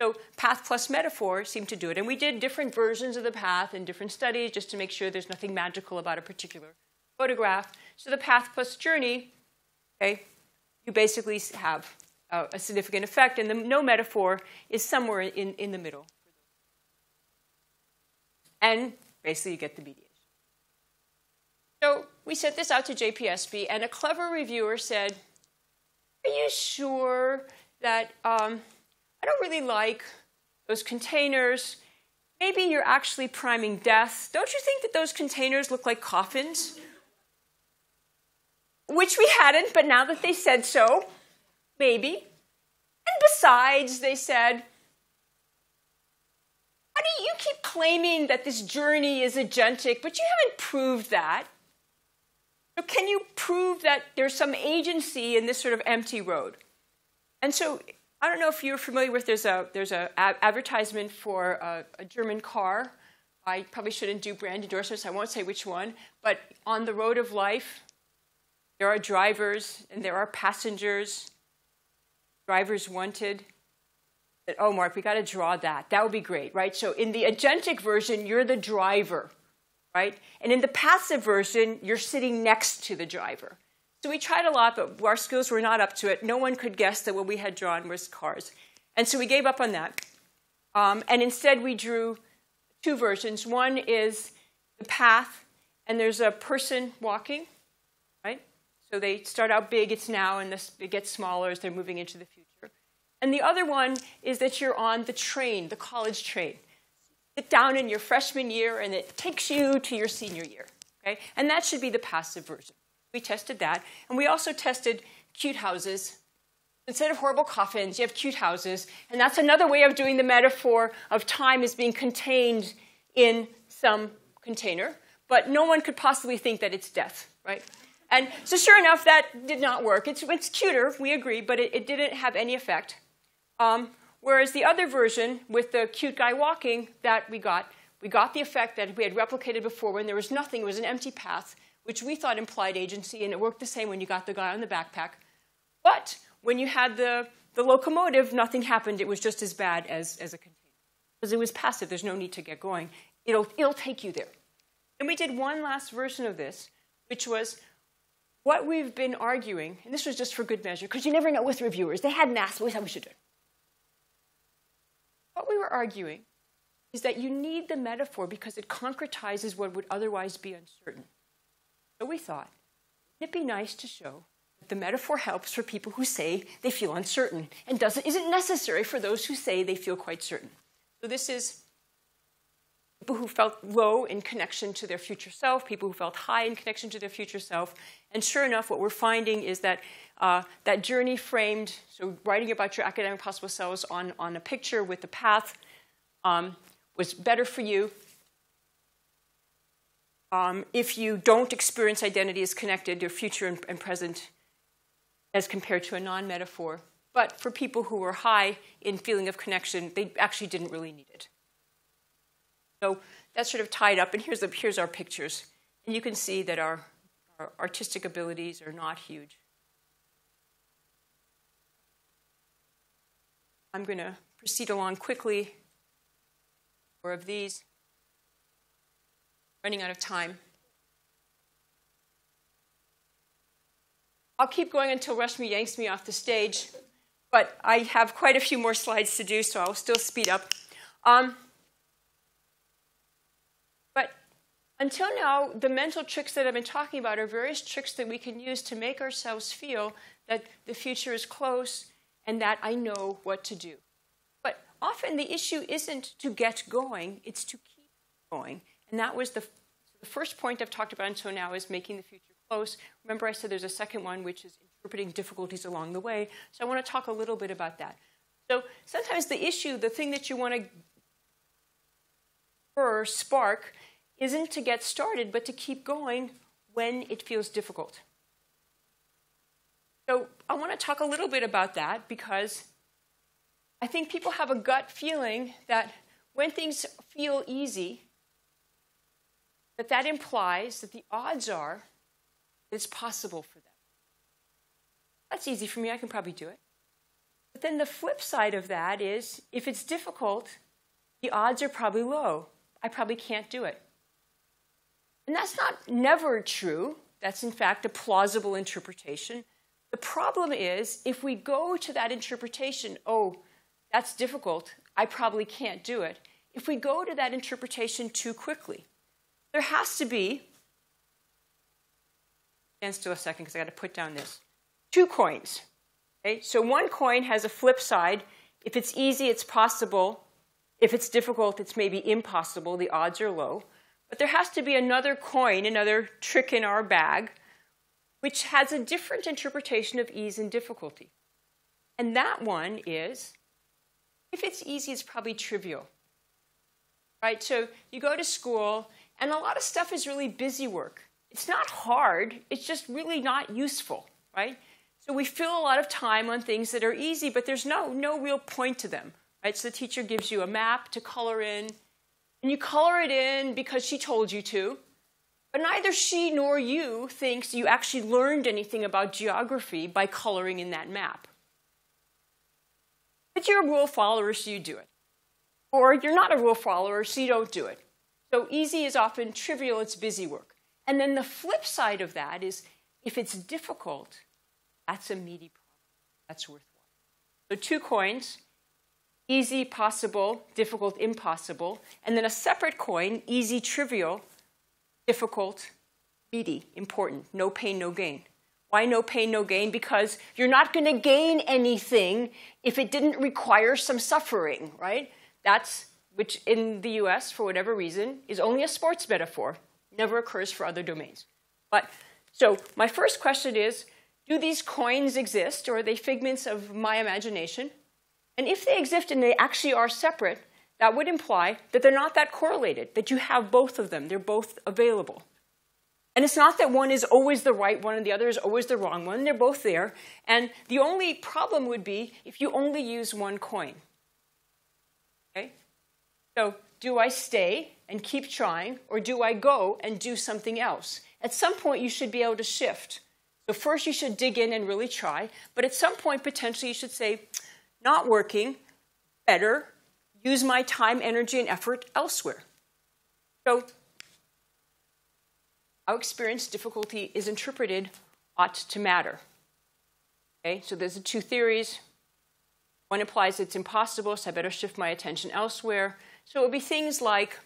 So path plus metaphor seemed to do it. And we did different versions of the path in different studies just to make sure there's nothing magical about a particular photograph. So the path plus journey, okay, you basically have a significant effect. And the no metaphor is somewhere in the middle. And basically, you get the mediation. So we sent this out to JPSP, and a clever reviewer said, are you sure that I don't really like those containers? Maybe you're actually priming death. Don't you think that those containers look like coffins? Which we hadn't, but now that they said so, maybe. And besides, they said, how do you keep claiming that this journey is agentic, but you haven't proved that? So can you prove that there's some agency in this sort of empty road? And so I don't know if you're familiar with, there's an advertisement for a German car. I probably shouldn't do brand endorsements. I won't say which one. But on the road of life, there are drivers and there are passengers. Drivers wanted. But, oh, Mark, we got to draw that. That would be great, right? So in the agentic version, you're the driver. Right? And in the passive version, you're sitting next to the driver. So we tried a lot, but our skills were not up to it. No one could guess that what we had drawn was cars. And so we gave up on that. And instead, we drew two versions. One is the path, and there's a person walking. Right? So they start out big. It's now, and it gets smaller as they're moving into the future. And the other one is that you're on the train, the college train. Sit down in your freshman year, and it takes you to your senior year. Okay? And that should be the passive version. We tested that. And we also tested cute houses. Instead of horrible coffins, you have cute houses. And that's another way of doing the metaphor of time as being contained in some container. But no one could possibly think that it's death, right? And so sure enough, that did not work. It's cuter, we agree, but it didn't have any effect. Whereas the other version, with the cute guy walking, that we got the effect that we had replicated before when there was nothing. It was an empty path, which we thought implied agency. And it worked the same when you got the guy on the backpack. But when you had the locomotive, nothing happened. It was just as bad as a container. Because it was passive. There's no need to get going. It'll take you there. And we did one last version of this, which was what we've been arguing. And this was just for good measure, because you never know with reviewers. They hadn't asked, but we thought we should do it. What we were arguing is that you need the metaphor because it concretizes what would otherwise be uncertain. So we thought, wouldn't it be nice to show that the metaphor helps for people who say they feel uncertain and isn't necessary for those who say they feel quite certain? So this is people who felt low in connection to their future self, people who felt high in connection to their future self. And sure enough, what we're finding is that that journey framed, so writing about your academic possible selves on a picture with the path was better for you if you don't experience identity as connected, your future and present, as compared to a non-metaphor. But for people who were high in feeling of connection, they actually didn't really need it. So that's sort of tied up. And here's our pictures. And you can see that our artistic abilities are not huge. I'm going to proceed along quickly. More of these. Running out of time. I'll keep going until Rashmi yanks me off the stage. But I have quite a few more slides to do, so I'll still speed up. Until now, the mental tricks that I've been talking about are various tricks that we can use to make ourselves feel that the future is close and that I know what to do. But often the issue isn't to get going, it's to keep going. And that was the first point I've talked about until now, is making the future close. Remember I said there's a second one, which is interpreting difficulties along the way. So I want to talk a little bit about that. So sometimes the issue, the thing that you want to spark, isn't to get started, but to keep going when it feels difficult. So I want to talk a little bit about that, because I think people have a gut feeling that when things feel easy, that that implies that the odds are it's possible for them. That's easy for me. I can probably do it. But then the flip side of that is, if it's difficult, the odds are probably low. I probably can't do it. And that's not never true. That's, in fact, a plausible interpretation. The problem is, if we go to that interpretation, oh, that's difficult, I probably can't do it, if we go to that interpretation too quickly. There has to be, stand still a second because I've got to put down this, two coins. Okay? So one coin has a flip side. If it's easy, it's possible. If it's difficult, it's maybe impossible. The odds are low. But there has to be another coin, another trick in our bag, which has a different interpretation of ease and difficulty. And that one is, if it's easy, it's probably trivial. Right? So you go to school, and a lot of stuff is really busy work. It's not hard. It's just really not useful. Right? So we fill a lot of time on things that are easy, but there's no real point to them. Right? So the teacher gives you a map to color in. And you color it in because she told you to. But neither she nor you thinks you actually learned anything about geography by coloring in that map. But you're a rule follower, so you do it. Or you're not a rule follower, so you don't do it. So easy is often trivial. It's busy work. And then the flip side of that is, if it's difficult, that's a meaty problem. That's worthwhile. So two coins. Easy, possible; difficult, impossible. And then a separate coin, easy, trivial; difficult, meaty, important. No pain, no gain. Why no pain, no gain? Because you're not going to gain anything if it didn't require some suffering, right? That's, which in the US, for whatever reason, is only a sports metaphor. Never occurs for other domains. But so my first question is, do these coins exist, or are they figments of my imagination? And if they exist and they actually are separate, that would imply that they're not that correlated, that you have both of them. They're both available. And it's not that one is always the right one and the other is always the wrong one. They're both there. And the only problem would be if you only use one coin. Okay? So do I stay and keep trying, or do I go and do something else? At some point, you should be able to shift. So first, you should dig in and really try. But at some point, potentially, you should say, not working, better use my time, energy, and effort elsewhere. So how experience difficulty is interpreted ought to matter. Okay? So there's the two theories. One implies it's impossible, so I better shift my attention elsewhere. So it would be things like,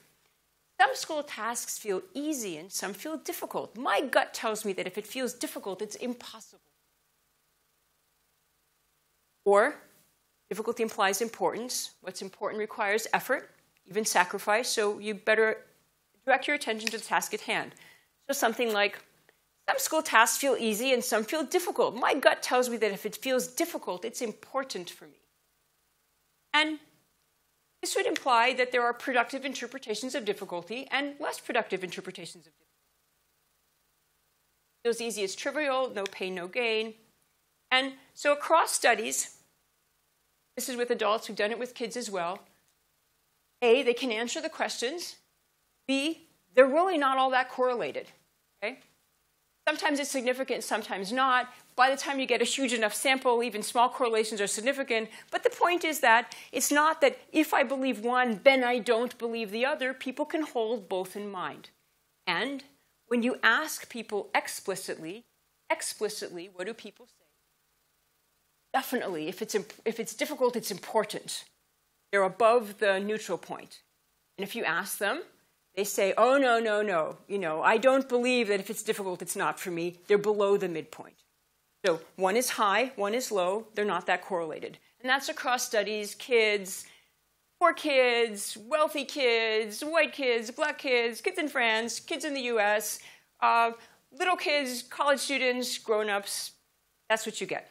some school tasks feel easy and some feel difficult. My gut tells me that if it feels difficult, it's impossible. Or difficulty implies importance. What's important requires effort, even sacrifice, so you better direct your attention to the task at hand. So something like, some school tasks feel easy and some feel difficult. My gut tells me that if it feels difficult, it's important for me. And this would imply that there are productive interpretations of difficulty and less productive interpretations of difficulty. It feels easy is trivial, no pain, no gain. And so across studies, this is with adults. We've done it with kids as well. A, they can answer the questions. B, they're really not all that correlated. Okay? Sometimes it's significant, sometimes not. By the time you get a huge enough sample, even small correlations are significant. But the point is that it's not that if I believe one, then I don't believe the other. People can hold both in mind. And when you ask people explicitly, what do people say? Definitely, if it's difficult, it's important. They're above the neutral point. And if you ask them, They say, oh, no, no, no. You know, I don't believe that if it's difficult, it's not for me. They're below the midpoint. So one is high, one is low. They're not that correlated. And that's across studies, kids, poor kids, wealthy kids, white kids, black kids, kids in France, kids in the US, little kids, college students, grown-ups. That's what you get.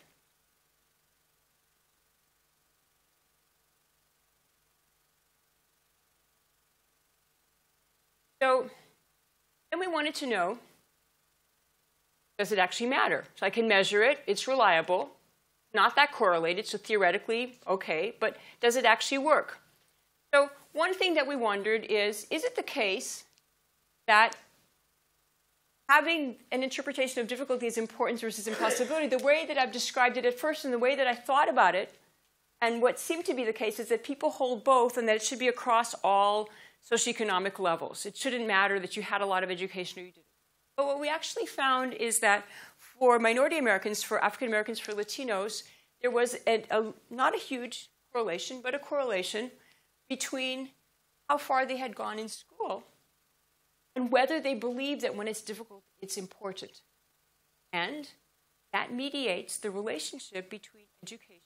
So then we wanted to know, does it actually matter? So I can measure it. It's reliable. Not that correlated, so theoretically, OK. But does it actually work? So one thing that we wondered is it the case that having an interpretation of difficulties, importance versus impossibility, the way that I've described it at first and the way that I thought about it, and what seemed to be the case is that people hold both and that it should be across all socioeconomic levels. It shouldn't matter that you had a lot of education or you didn't. But what we actually found is that for minority Americans, for African Americans, for Latinos, there was not a huge correlation, but a correlation between how far they had gone in school and whether they believe that when it's difficult, it's important. And that mediates the relationship between education.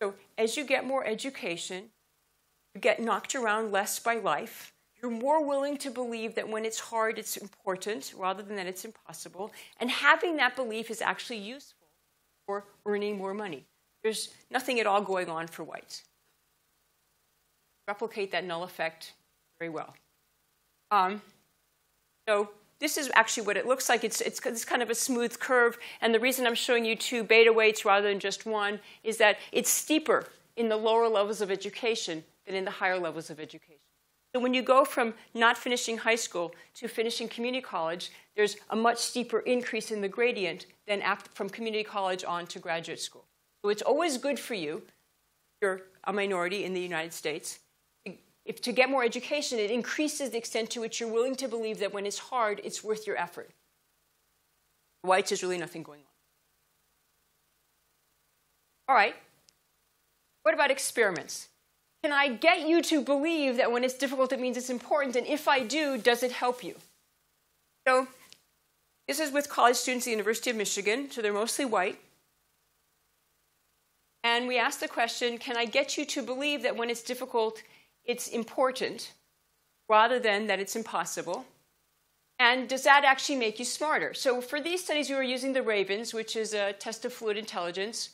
So as you get more education, you get knocked around less by life. You're more willing to believe that when it's hard, it's important, rather than that it's impossible. And having that belief is actually useful for earning more money. There's nothing at all going on for whites. Replicate that null effect very well. So this is actually what it looks like. It's kind of a smooth curve. And the reason I'm showing you two beta weights rather than just one is that it's steeper in the lower levels of education than in the higher levels of education. So when you go from not finishing high school to finishing community college, there's a much steeper increase in the gradient than from community college on to graduate school. So it's always good for you, if you're a minority in the United States, if to get more education, it increases the extent to which you're willing to believe that when it's hard, it's worth your effort. For whites, there's really nothing going on. All right. What about experiments? Can I get you to believe that when it's difficult, it means it's important? And if I do, does it help you? So this is with college students at the University of Michigan. So they're mostly white. And we asked the question, can I get you to believe that when it's difficult, it's important, rather than that it's impossible? And does that actually make you smarter? So for these studies, we were using the Ravens, which is a test of fluid intelligence,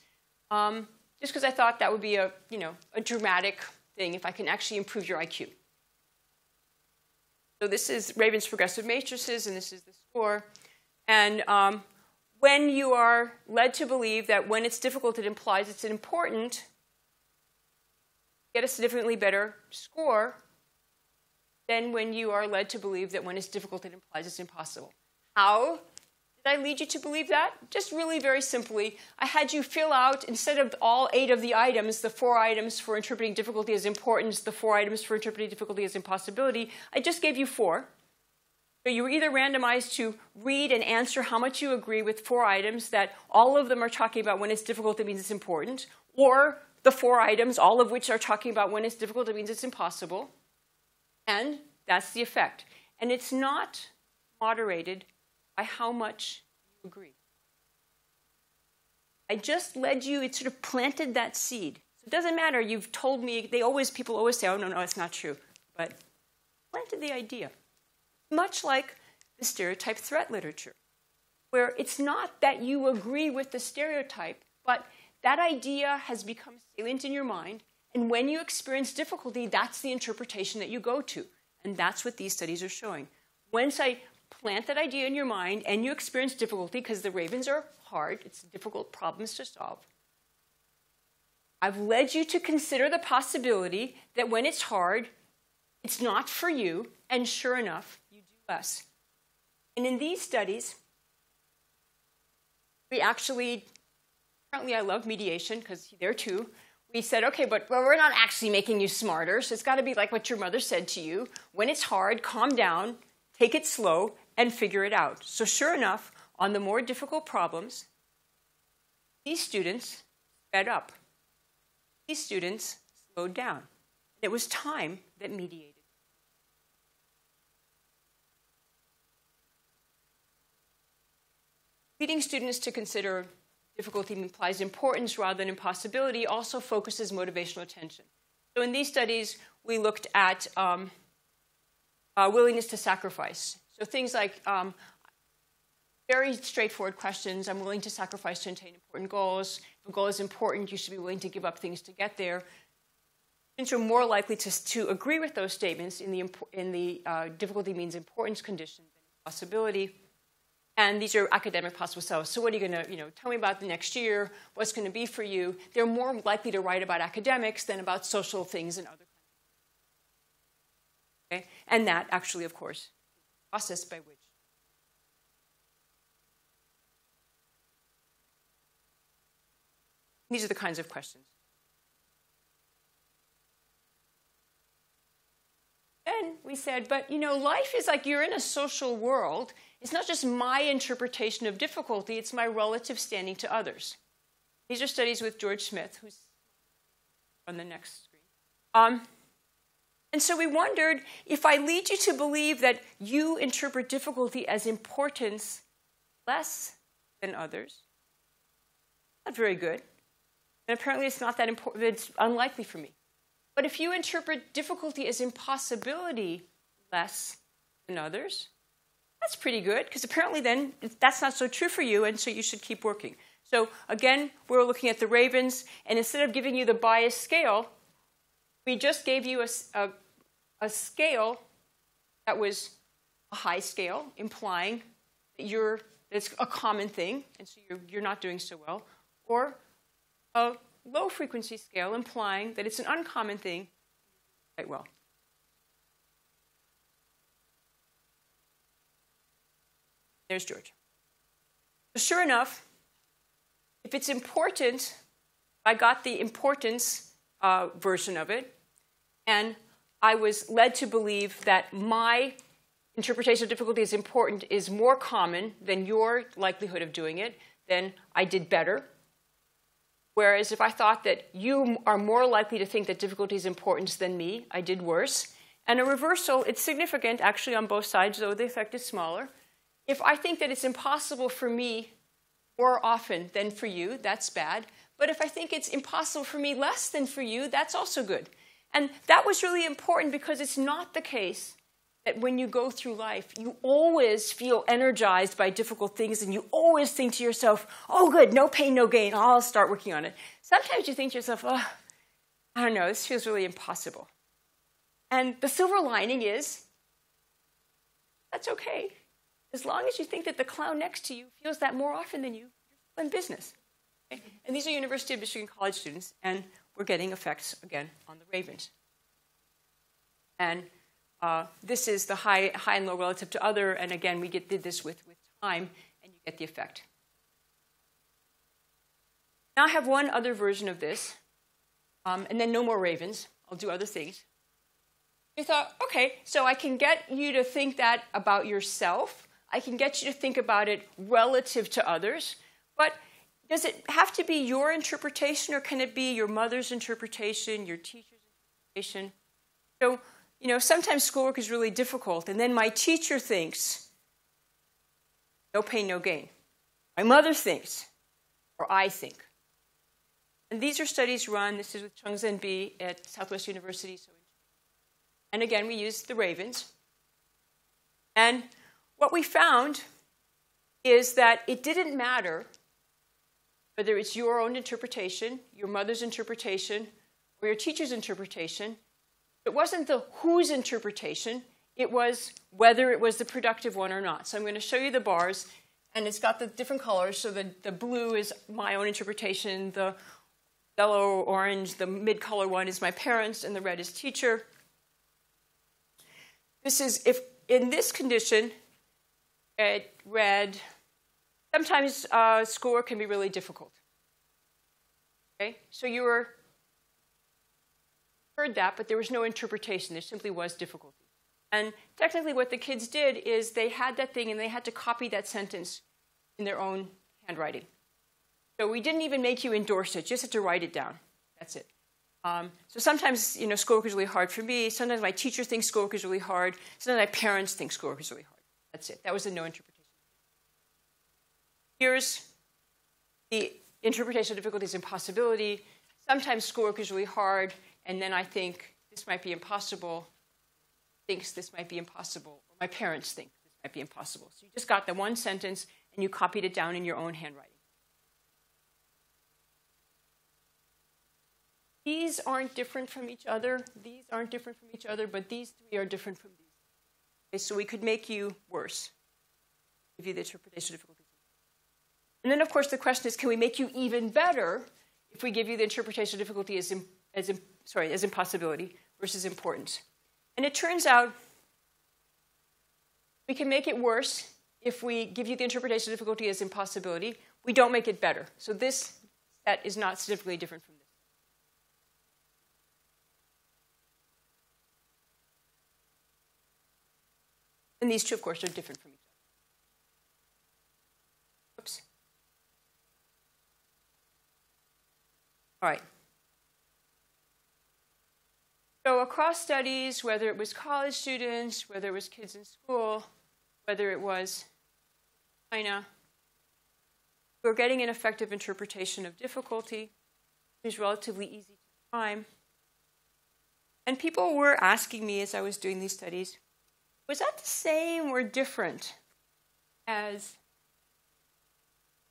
just because I thought that would be a, you know, a dramatic thing if I can actually improve your IQ. So this is Raven's progressive matrices, and this is the score. And when you are led to believe that when it's difficult, it implies it's important, you get a significantly better score than when you are led to believe that when it's difficult, it implies it's impossible. How did I lead you to believe that? Just really very simply, I had you fill out, instead of all 8 of the items, the 4 items for interpreting difficulty as importance, the 4 items for interpreting difficulty as impossibility. I just gave you 4. So you were either randomized to read and answer how much you agree with 4 items that all of them are talking about when it's difficult, it means it's important, or the 4 items, all of which are talking about when it's difficult, it means it's impossible. And that's the effect. And it's not moderated by how much you agree. I just led you, it sort of planted that seed. So it doesn't matter, you've told me, people always say, oh, no, no, it's not true. But planted the idea. Much like the stereotype threat literature, where it's not that you agree with the stereotype, but that idea has become salient in your mind. And when you experience difficulty, that's the interpretation that you go to. And that's what these studies are showing. Once I plant that idea in your mind, and you experience difficulty, because the Ravens are hard. It's difficult problems to solve. I've led you to consider the possibility that when it's hard, it's not for you. And sure enough, you do less. And in these studies, we actually, apparently I love mediation, because there too, we said, OK, but well, we're not actually making you smarter. So it's got to be like what your mother said to you. When it's hard, calm down. Take it slow, and figure it out. So sure enough, on the more difficult problems, these students sped up. These students slowed down. It was time that mediated. Leading students to consider difficulty implies importance rather than impossibility, also focuses motivational attention. So in these studies, we looked at willingness to sacrifice. So things like very straightforward questions. I'm willing to sacrifice to attain important goals. If a goal is important, you should be willing to give up things to get there. Students are more likely to agree with those statements in the difficulty means importance condition than possibility. And these are academic possible selves. So what are you going to, tell me about the next year? What's going to be for you? They're more likely to write about academics than about social things in other countries. Okay? And that actually, of course, is the process by which. These are the kinds of questions. Then we said, but life is like you're in a social world. It's not just my interpretation of difficulty, it's my relative standing to others. These are studies with George Smith, who's on the next screen. And so we wondered, if I lead you to believe that you interpret difficulty as importance less than others, not very good. And apparently it's not that important, it's unlikely for me. But if you interpret difficulty as impossibility less than others, that's pretty good, because apparently then that's not so true for you, and so you should keep working. So again, we're looking at the Ravens, and instead of giving you the bias scale, we just gave you a scale that was a high scale, implying that it's a common thing, and so you're not doing so well, or a low frequency scale, implying that it's an uncommon thing quite well. There's George. So sure enough, if it's important, I got the importance version of it, and I was led to believe that my interpretation of difficulty is important is more common than your likelihood of doing it, then I did better. Whereas if I thought that you are more likely to think that difficulty is important than me, I did worse. And a reversal, it's significant actually on both sides, though the effect is smaller. If I think that it's impossible for me more often than for you, that's bad. But if I think it's impossible for me less than for you, that's also good. And that was really important, because it's not the case that when you go through life, you always feel energized by difficult things, and you always think to yourself, oh, good, no pain, no gain, I'll start working on it. Sometimes you think to yourself, oh, I don't know, this feels really impossible. And the silver lining is, that's okay. As long as you think that the clown next to you feels that more often than you, you're in business. Okay? And these are University of Michigan college students, and we're getting effects, again, on the Ravens. And this is the high and low relative to other, and again, we did this with time, and you get the effect. Now I have one other version of this, and then no more Ravens. I'll do other things. We thought, okay, so I can get you to think that about yourself. I can get you to think about it relative to others. But does it have to be your interpretation, or can it be your mother's interpretation, your teacher's interpretation? So, sometimes schoolwork is really difficult, and then my teacher thinks, no pain, no gain. My mother thinks, or I think. And these are studies run, this is with Cheng Zhenbi at Southwest University. So, and again, we used the Ravens. And what we found is that it didn't matter whether it's your own interpretation, your mother's interpretation, or your teacher's interpretation. It wasn't the whose interpretation. It was whether it was the productive one or not. So I'm going to show you the bars. And it's got the different colors. So the blue is my own interpretation. The yellow, orange, the mid-color one is my parents. And the red is teacher. This is, if in this condition, it read, sometimes schoolwork can be really difficult. Okay? So you heard that, but there was no interpretation. There simply was difficulty. And technically what the kids did is they had that thing, and they had to copy that sentence in their own handwriting. So we didn't even make you endorse it. You just had to write it down. That's it. So sometimes schoolwork is really hard for me. Sometimes my teacher thinks schoolwork is really hard. Sometimes my parents think schoolwork is really hard. That's it. That was a no interpretation. Here's the interpretation of difficulties and possibility. Sometimes schoolwork is really hard, and then I think this might be impossible, thinks this might be impossible, or my parents think this might be impossible. So you just got the one sentence, and you copied it down in your own handwriting. These aren't different from each other. These aren't different from each other, but these three are different from these. Okay, so we could make you worse, give you the interpretation of difficulties. And then, of course, the question is, can we make you even better if we give you the interpretation of difficulty as impossibility versus importance? And it turns out we can make it worse if we give you the interpretation of difficulty as impossibility. We don't make it better. So this set is not significantly different from this. And these two, of course, are different from each other. Oops. All right. So across studies, whether it was college students, whether it was kids in school, whether it was China, we're getting an effective interpretation of difficulty, which is relatively easy to time. And people were asking me as I was doing these studies, was that the same or different as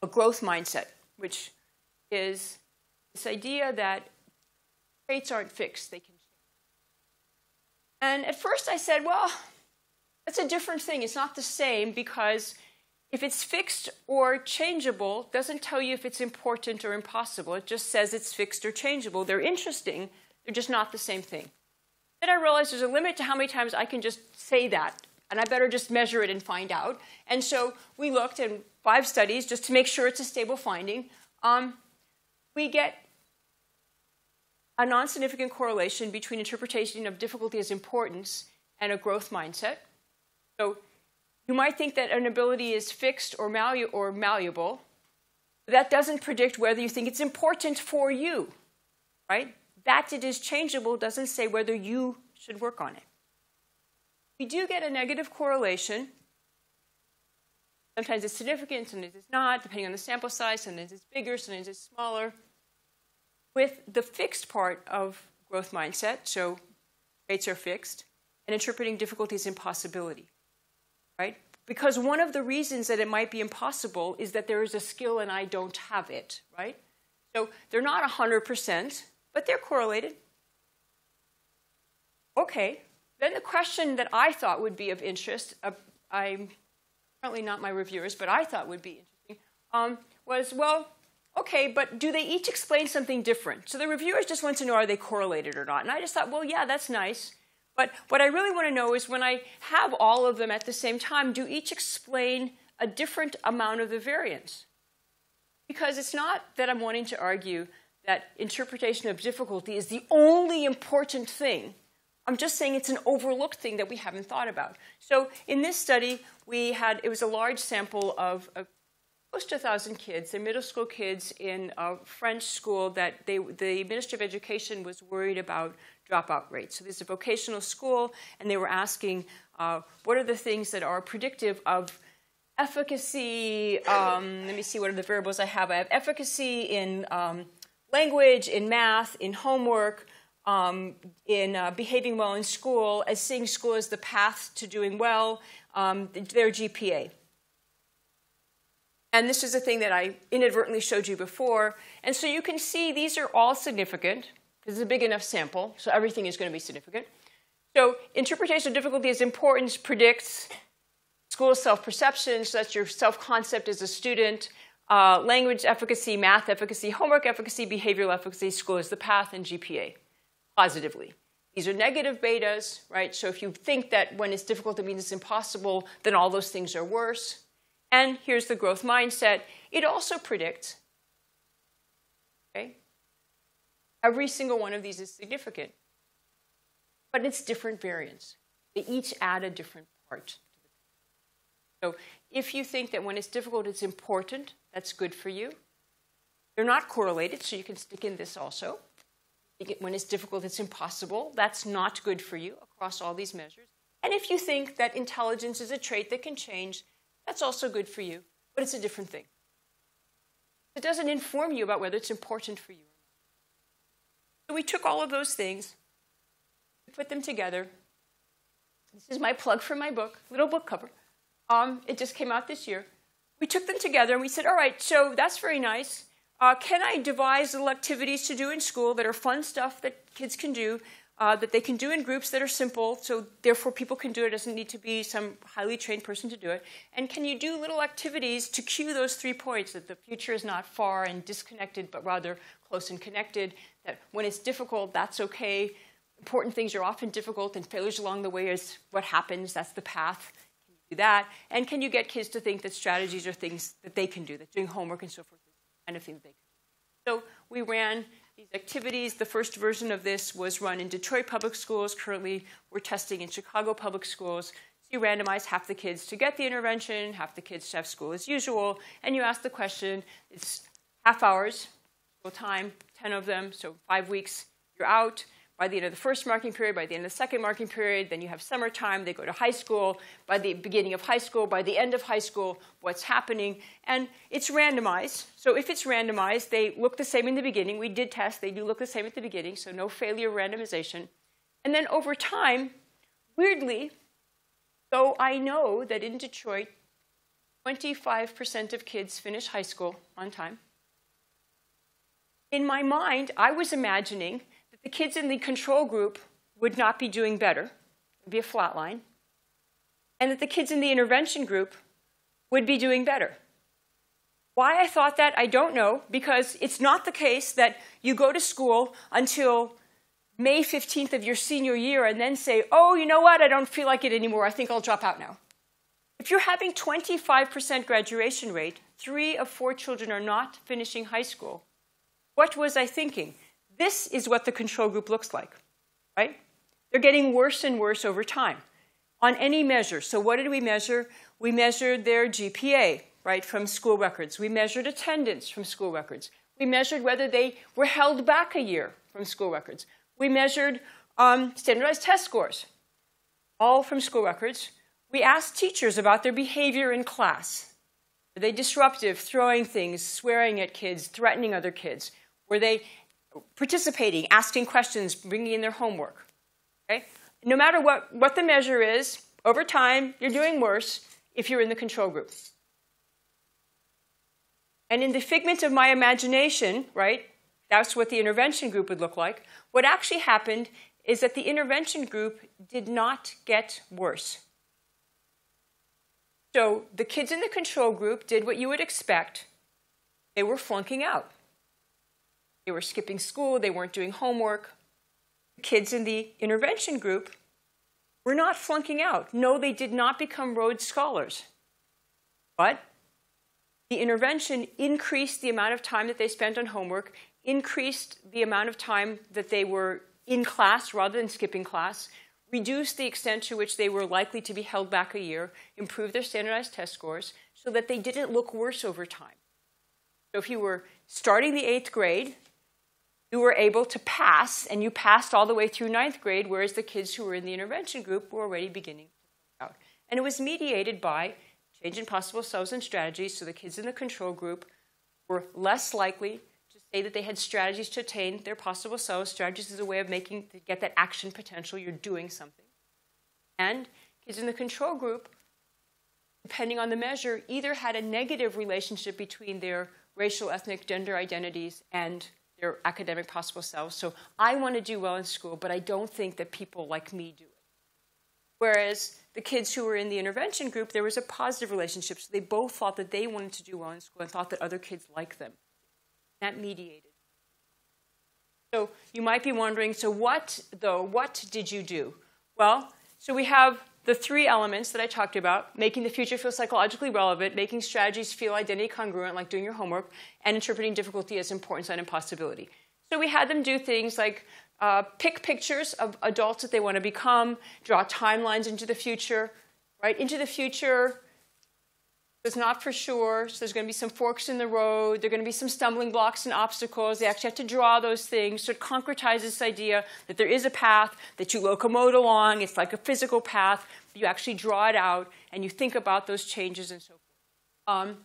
a growth mindset, which is this idea that traits aren't fixed, they can change? And at first I said, well, that's a different thing. It's not the same because if it's fixed or changeable, it doesn't tell you if it's important or impossible. It just says it's fixed or changeable. They're interesting. They're just not the same thing. Then I realized there's a limit to how many times I can just say that, and I better just measure it and find out. And so we looked in 5 studies just to make sure it's a stable finding. We get a non-significant correlation between interpretation of difficulty as importance and a growth mindset. So you might think that an ability is fixed or malleable. That doesn't predict whether you think it's important for you, right? That it is changeable doesn't say whether you should work on it. We do get a negative correlation. Sometimes it's significant, sometimes it's not, depending on the sample size. Sometimes it's bigger, sometimes it's smaller. With the fixed part of growth mindset, so traits are fixed, and interpreting difficulties and possibility, right? Because one of the reasons that it might be impossible is that there is a skill and I don't have it, right? So they're not 100%. But they're correlated. OK. Then the question that I thought would be of interest, I'm apparently not my reviewers, but I thought would be interesting, was, well, OK, but do they each explain something different? So the reviewers just want to know, are they correlated or not? And I just thought, well, yeah, that's nice. But what I really want to know is when I have all of them at the same time, do each explain a different amount of the variance? Because it's not that I'm wanting to argue that interpretation of difficulty is the only important thing. I'm just saying it's an overlooked thing that we haven't thought about. So in this study, we had, it was a large sample of close to 1,000 kids. They're middle school kids in a French school that the Ministry of Education was worried about dropout rates. So this is a vocational school, and they were asking, what are the things that are predictive of efficacy? Let me see what are the variables I have. I have efficacy in language, in math, in homework, in behaving well in school, as seeing school as the path to doing well, their GPA. And this is a thing that I inadvertently showed you before. And so you can see these are all significant, because it's a big enough sample, so everything is going to be significant. So interpretation of difficulty as importance predicts school self-perception, so that's your self-concept as a student. Language efficacy, math efficacy, homework efficacy, behavioral efficacy, school is the path, and GPA, positively. These are negative betas, right? So if you think that when it's difficult, it means it's impossible, then all those things are worse. And here's the growth mindset. It also predicts, okay? Every single one of these is significant, but it's different variants. They each add a different part. So if you think that when it's difficult, it's important, that's good for you. They're not correlated, so you can stick in this also. When it's difficult, it's impossible. That's not good for you across all these measures. And if you think that intelligence is a trait that can change, that's also good for you, but it's a different thing. It doesn't inform you about whether it's important for you. So we took all of those things, we put them together. This is my plug for my book, little book cover. It just came out this year. We took them together and we said, all right, so that's very nice. Can I devise little activities to do in school that are fun stuff that kids can do, that they can do in groups that are simple, so therefore people can do it. It doesn't need to be some highly trained person to do it. And can you do little activities to cue those 3 points, that the future is not far and disconnected, but rather close and connected, that when it's difficult, that's okay. Important things are often difficult, and failures along the way is what happens. That's the path. Can you do that? And can you get kids to think that strategies are things that they can do, that doing homework and so forth is the kind of thing that they can do? So we ran these activities. The first version of this was run in Detroit Public Schools. Currently, we're testing in Chicago Public Schools. So you randomize half the kids to get the intervention, half the kids to have school as usual, and you ask the question. It's half hours, school time, 10 of them, so 5 weeks, you're out. By the end of the first marking period, by the end of the second marking period, then you have summertime, they go to high school. By the beginning of high school, by the end of high school, what's happening? And it's randomized. So if it's randomized, they look the same in the beginning. We did test. They do look the same at the beginning, so no failure randomization. And then over time, weirdly, though I know that in Detroit, 25% of kids finish high school on time, in my mind, I was imagining the kids in the control group would not be doing better. It would be a flat line. And that the kids in the intervention group would be doing better. Why I thought that, I don't know, because it's not the case that you go to school until May 15th of your senior year and then say, oh, you know what, I don't feel like it anymore. I think I'll drop out now. If you're having 25% graduation rate, 3 of 4 children are not finishing high school, what was I thinking? This is what the control group looks like, right? They're getting worse and worse over time on any measure. So what did we measure? We measured their GPA, right, from school records. We measured attendance from school records. We measured whether they were held back a year from school records. We measured standardized test scores, all from school records. We asked teachers about their behavior in class. Were they disruptive, throwing things, swearing at kids, threatening other kids? Were they participating, asking questions, bringing in their homework? Okay? No matter what the measure is, over time, you're doing worse if you're in the control group. And in the figment of my imagination, right, that's what the intervention group would look like. What actually happened is that the intervention group did not get worse. So the kids in the control group did what you would expect. They were flunking out. They were skipping school. They weren't doing homework. The kids in the intervention group were not flunking out. No, they did not become Rhodes Scholars. But the intervention increased the amount of time that they spent on homework, increased the amount of time that they were in class rather than skipping class, reduced the extent to which they were likely to be held back a year, improved their standardized test scores so that they didn't look worse over time. So if you were starting the 8th grade, you were able to pass, and you passed all the way through 9th grade, whereas the kids who were in the intervention group were already beginning to out. And it was mediated by change in possible selves and strategies, so the kids in the control group were less likely to say that they had strategies to attain their possible selves. Strategies is a way of making, to get that action potential, you're doing something. And kids in the control group, depending on the measure, either had a negative relationship between their racial, ethnic, gender identities and their academic possible selves. So I want to do well in school, but I don't think that people like me do it. Whereas the kids who were in the intervention group, there was a positive relationship. So they both thought that they wanted to do well in school and thought that other kids liked them. That mediated. So you might be wondering, so what, though, what did you do? Well, so we have the 3 elements that I talked about: making the future feel psychologically relevant, making strategies feel identity congruent, like doing your homework, and interpreting difficulty as importance and impossibility. So we had them do things like pick pictures of adults that they want to become, draw timelines into the future, right? Into the future, it's not for sure, so there's going to be some forks in the road, there are going to be some stumbling blocks and obstacles. They actually have to draw those things, so it concretizes this idea that there is a path that you locomote along. It's like a physical path. You actually draw it out, and you think about those changes and so forth.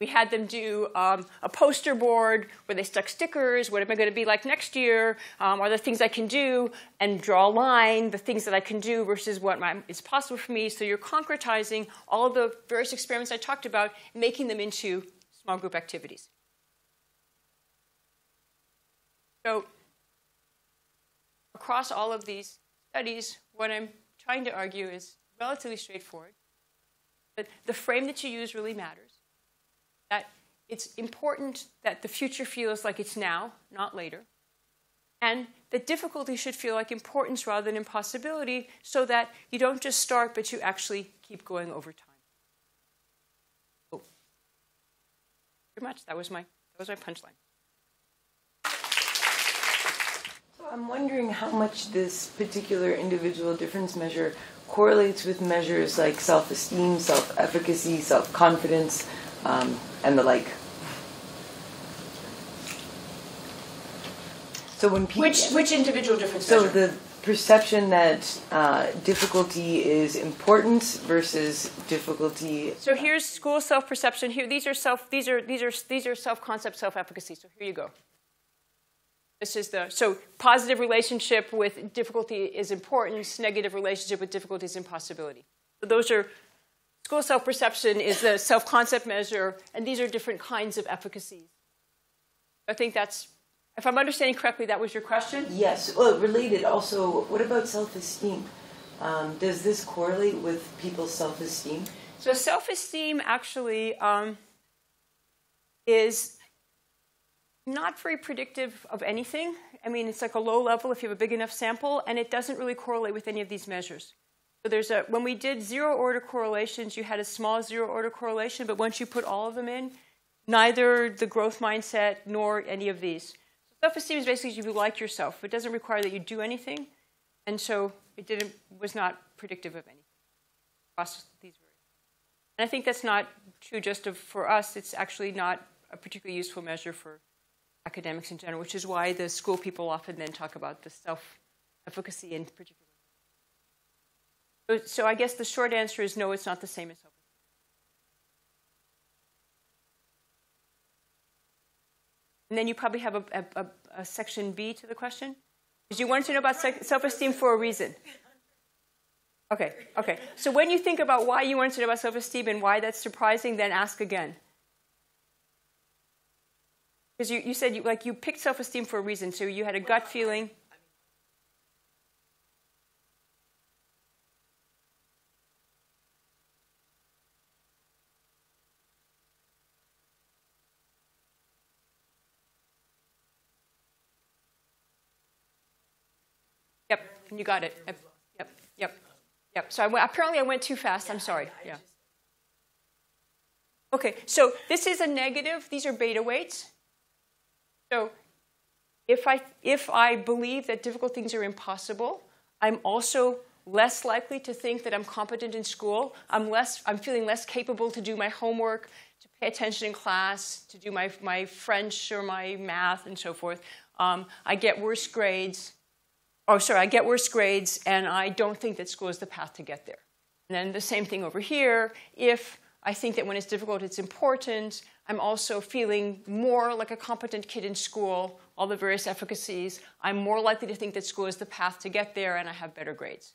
We We had them do a poster board where they stuck stickers. What am I going to be like next year? Are there things I can do? And draw a line, the things that I can do versus what is possible for me. So you're concretizing all of the various experiments I talked about, making them into small group activities. So across all of these studies, what I'm trying to argue is relatively straightforward. But the frame that you use really matters. That it's important that the future feels like it's now, not later. And that difficulty should feel like importance rather than impossibility, so that you don't just start, but you actually keep going over time. Oh, pretty much. That was my punchline. So I'm wondering how much this particular individual difference measure correlates with measures like self-esteem, self-efficacy, self-confidence, and the like. So when people, which individual difference? So measure? The perception that difficulty is importance versus difficulty. So here's school self-perception. Here, these are self-concept, self-efficacy. So here you go. This is the so positive relationship with difficulty is importance. Negative relationship with difficulty is impossibility. So those are. School self-perception is the self-concept measure, and these are different kinds of efficacies. I think that's, if I'm understanding correctly, that was your question? Yes. Well, related also, what about self-esteem? Does this correlate with people's self-esteem? So self-esteem actually is not very predictive of anything. I mean, it's like a low level if you have a big enough sample, and it doesn't really correlate with any of these measures. So there's a, when we did zero-order correlations, you had a small zero-order correlation, but once you put all of them in, neither the growth mindset nor any of these. So self-esteem is basically you like yourself. It doesn't require that you do anything, and so it didn't, was not predictive of anything. And I think that's not true just of, for us. It's actually not a particularly useful measure for academics in general, which is why the school people often then talk about the self-efficacy in particular. So I guess the short answer is no, it's not the same as hope. And then you probably have a section B to the question? Because you wanted to know about self-esteem for a reason. OK, OK. So when you think about why you wanted to know about self-esteem and why that's surprising, then ask again. Because you said you picked self-esteem for a reason, so you had a gut feeling. You got it. Yep. So apparently I went too fast. I'm sorry. Yeah. OK, so this is a negative. These are beta weights. So if I believe that difficult things are impossible, I'm also less likely to think that I'm competent in school. I'm feeling less capable to do my homework, to pay attention in class, to do my French or my math and so forth. I get worse grades. Oh, sorry, I get worse grades, and I don't think that school is the path to get there. And then the same thing over here. If I think that when it's difficult, it's important, I'm also feeling more like a competent kid in school, all the various efficacies. I'm more likely to think that school is the path to get there, and I have better grades.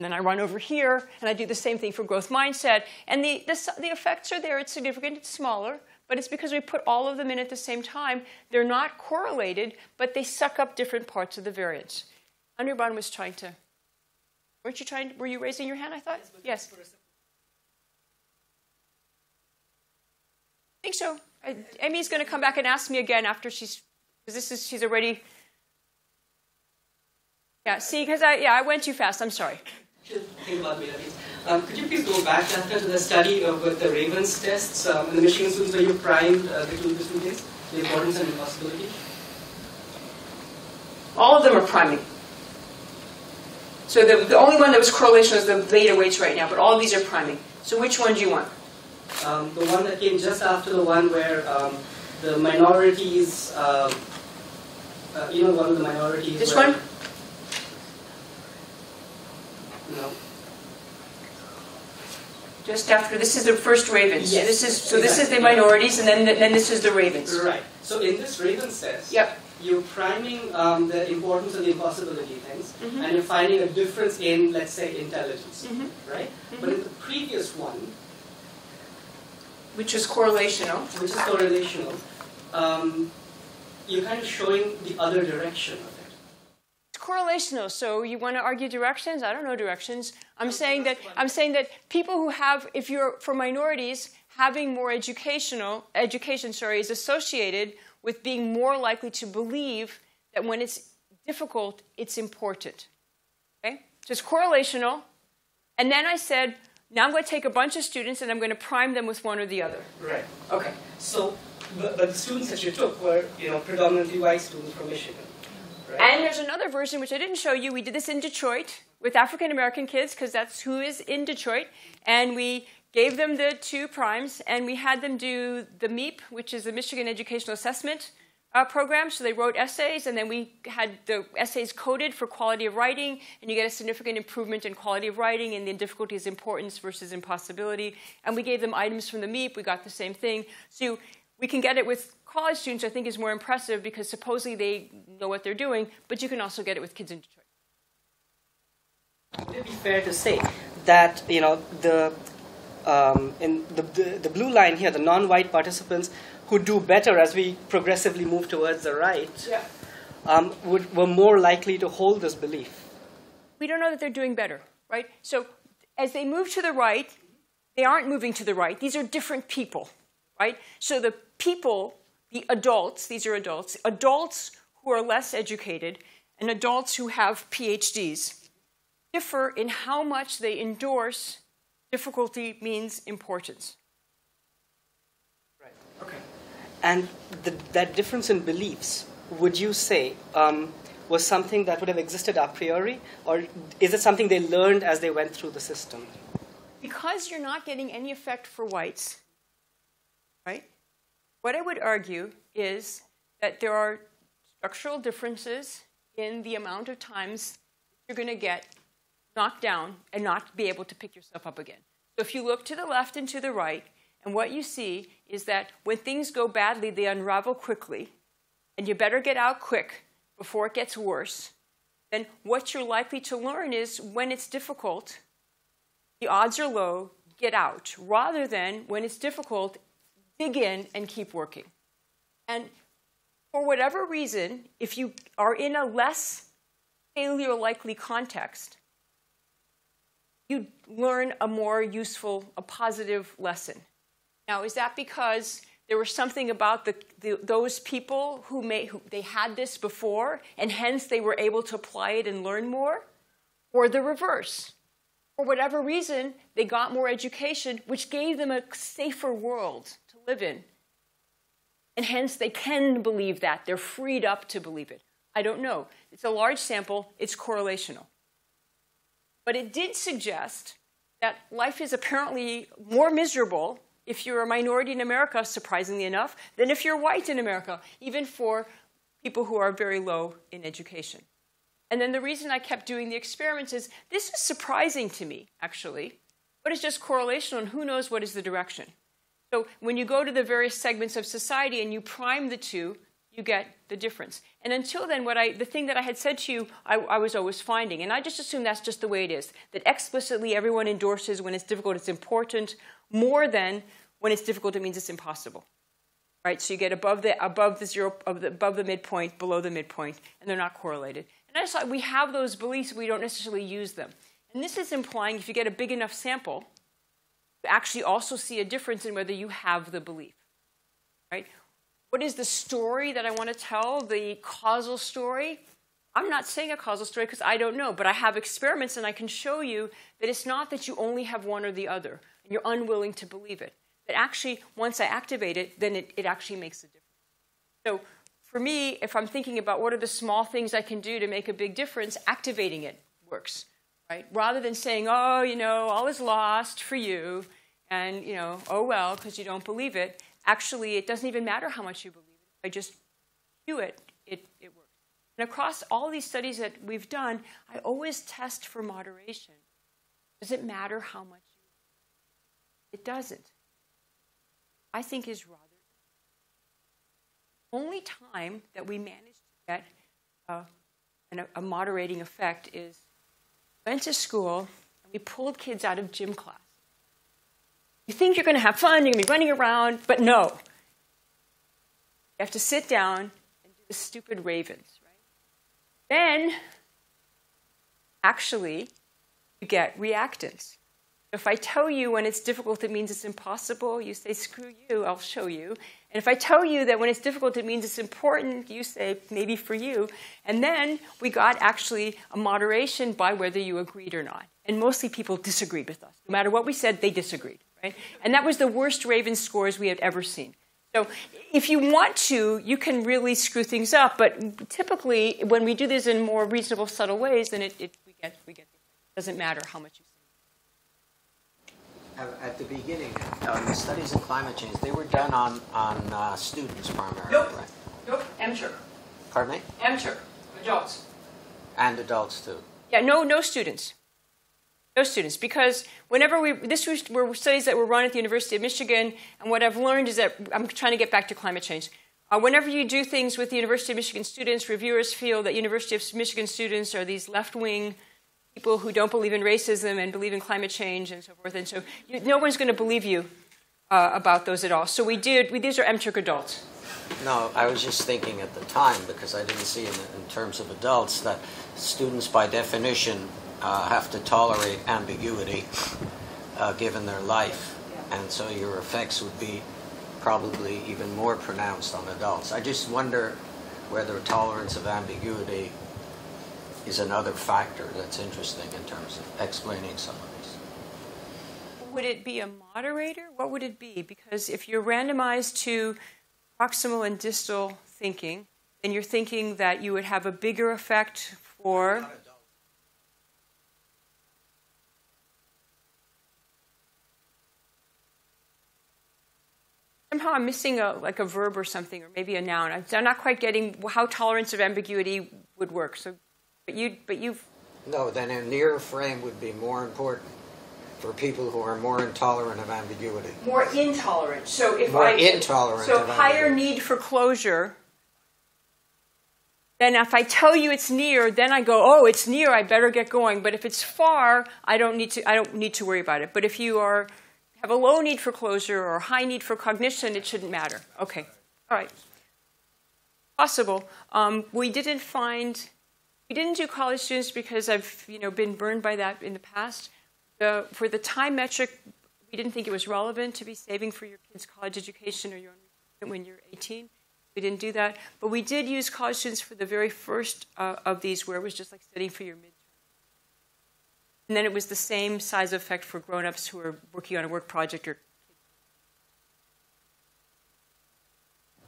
And then I run over here, and I do the same thing for growth mindset. And the effects are there. It's significant. It's smaller. But it's because we put all of them in at the same time. They're not correlated, but they suck up different parts of the variance. Anirban was trying to. Weren't you trying? Were you raising your hand? I thought. Yes. I think so. Emmy's going to come back and ask me again after she's. Because this is she's already. Yeah. See, because I went too fast. I'm sorry. Could you please go back after the study with the Ravens tests and the Michigan students where you primed the two students, the importance and impossibility? All of them are priming. So the only one that was correlation is the beta weights right now, but all of these are priming. So which one do you want? The one that came just after the one where the minorities, you know, one of the minorities. This one? No. just after, this is the first Ravens. Yes. This is, so exactly. This is the minorities, and then this is the Ravens. Right. So in this Ravens test, yep. You're priming the importance and the impossibility things, mm-hmm. and you're finding a difference in, let's say, intelligence, mm-hmm. right? Mm-hmm. But in the previous one, which is correlational, you're kind of showing the other direction of it. It's correlational, so you want to argue directions? I don't know directions. I'm saying that people who have, if you're for minorities, having more education is associated with being more likely to believe that when it's difficult, it's important. Okay, so it's correlational, and then I said, now I'm going to take a bunch of students and I'm going to prime them with one or the other. Right. Okay. So, but the students that you took were, you know, predominantly white students from Michigan, right? And there's another version which I didn't show you. We did this in Detroit with African American kids because that's who is in Detroit, and we gave them the two primes and we had them do the MEP, which is the Michigan Educational Assessment Program. So they wrote essays, and then we had the essays coded for quality of writing, and you get a significant improvement in quality of writing and the difficulties, importance versus impossibility. And we gave them items from the MEP. We got the same thing. So we can get it with college students, I think, is more impressive because supposedly they know what they're doing, but you can also get it with kids in Detroit. Would it be fair to say that, you know, in the blue line here, the non-white participants who do better as we progressively move towards the right, yeah. were more likely to hold this belief? We don't know that they're doing better, right? So as they move to the right, they aren't moving to the right. These are different people, right? So the people, the adults, these are adults, adults who are less educated and adults who have PhDs differ in how much they endorse difficulty means importance. Right. Okay. And that difference in beliefs, would you say, was something that would have existed a priori? Or is it something they learned as they went through the system? Because you're not getting any effect for whites, right? What I would argue is that there are structural differences in the amount of times you're going to get knocked down and not be able to pick yourself up again. So if you look to the left and to the right, and what you see is that when things go badly, they unravel quickly, and you better get out quick before it gets worse. Then what you're likely to learn is when it's difficult, the odds are low, get out, rather than when it's difficult, dig in and keep working. And for whatever reason, if you are in a less failure-likely context, you learn a more useful, a positive lesson. Now, is that because there was something about those people who they had this before, and hence they were able to apply it and learn more? Or the reverse? For whatever reason, they got more education, which gave them a safer world to live in. And hence, they can believe that. They're freed up to believe it. I don't know. It's a large sample. It's correlational. But it did suggest that life is apparently more miserable if you're a minority in America, surprisingly enough, than if you're white in America, even for people who are very low in education. And then the reason I kept doing the experiments is, this is surprising to me, actually, but it's just correlational, and who knows what is the direction. So when you go to the various segments of society and you prime the two, you get the difference. And until then, the thing that I had said to you, I was always finding. And I just assume that's just the way it is, that explicitly everyone endorses when it's difficult, it's important, more than when it's difficult, it means it's impossible. Right? So you get above the midpoint, below the midpoint, and they're not correlated. And I just thought, we have those beliefs, we don't necessarily use them. And this is implying if you get a big enough sample, you actually also see a difference in whether you have the belief. Right? What is the story that I want to tell, the causal story? I'm not saying a causal story because I don't know, but I have experiments and I can show you that it's not that you only have one or the other, and you're unwilling to believe it. But actually, once I activate it, then it actually makes a difference. So for me, if I'm thinking about what are the small things I can do to make a big difference, activating it works, right? Rather than saying, oh, you know, all is lost for you, and, you know, oh, well, because you don't believe it. Actually, it doesn't even matter how much you believe it. If I just do it, it works. And across all these studies that we've done, I always test for moderation. Does it matter how much you believe? it doesn't, I think is rather the only time that we manage to get a moderating effect is went to school and we pulled kids out of gym class. You think you're going to have fun, you're going to be running around, but no. You have to sit down and do the stupid ravens, right? Then, actually, you get reactants. If I tell you when it's difficult, it means it's impossible, you say, screw you, I'll show you. And if I tell you that when it's difficult, it means it's important, you say, maybe for you. And then we got actually a moderation by whether you agreed or not. And mostly people disagreed with us. No matter what we said, they disagreed, right? And that was the worst Raven scores we had ever seen. So if you want to, you can really screw things up. But typically, when we do this in more reasonable, subtle ways, then we get it doesn't matter how much you say. At the beginning, the studies of climate change, they were done on students primarily, nope. Right? Nope, MTurk. Pardon me? MTurk, adults. And adults, too. Yeah, no students. No students, because whenever were studies that were run at the University of Michigan, and what I've learned is that, I'm trying to get back to climate change, whenever you do things with the University of Michigan students, reviewers feel that University of Michigan students are these left-wing people who don't believe in racism and believe in climate change and so forth, and so no one's going to believe you about those at all. So these are MTurk adults. No, I was just thinking at the time, because I didn't see in terms of adults, that students by definition have to tolerate ambiguity given their life, and so your effects would be probably even more pronounced on adults. I just wonder whether tolerance of ambiguity is another factor that's interesting in terms of explaining some of this. Would it be a moderator? What would it be? Because if you're randomized to proximal and distal thinking, then you're thinking that you would have a bigger effect for... Somehow I'm missing like a verb or something, or maybe a noun. I'm not quite getting how tolerance of ambiguity would work. So. But you've... No, then a near frame would be more important for people who are more intolerant of ambiguity. More intolerant. So if more intolerant. So higher need for closure. Then if I tell you it's near, then I go, oh, it's near. I better get going. But if it's far, I don't need to worry about it. But if you have a low need for closure or high need for cognition, it shouldn't matter. Okay. All right. Possible. We didn't do college students because I've been burned by that in the past. For the time metric, we didn't think it was relevant to be saving for your kids' college education or your own when you're 18. We didn't do that. But we did use college students for the very first of these where it was just like studying for your midterm. And then it was the same size effect for grown-ups who are working on a work project or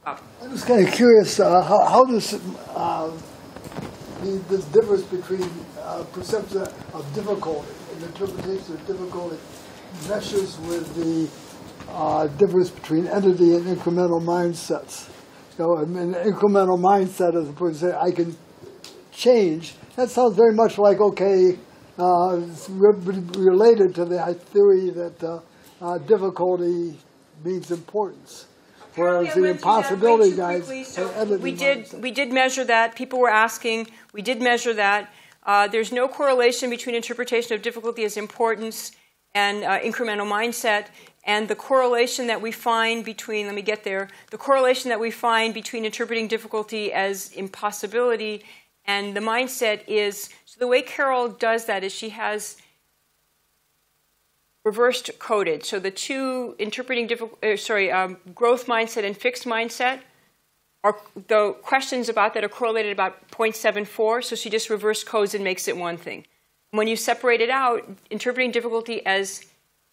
kids. I was kind of curious, how does... this difference between perception of difficulty and interpretation of difficulty meshes with the difference between entity and incremental mindsets. So, I mean, an incremental mindset as opposed to say, I can change. That sounds very much like, okay, it's related to the theory that difficulty means importance. Whereas the impossibility guys, so we did measure that. People were asking. We did measure that. There's no correlation between interpretation of difficulty as importance and incremental mindset. And the correlation that we find between, let me get there, the correlation that we find between interpreting difficulty as impossibility and the mindset is, so the way Carol does that is she has reversed coded. So the two interpreting growth mindset and fixed mindset are the questions about that are correlated about 0.74. So she just reverse codes and makes it one thing. When you separate it out, interpreting difficulty as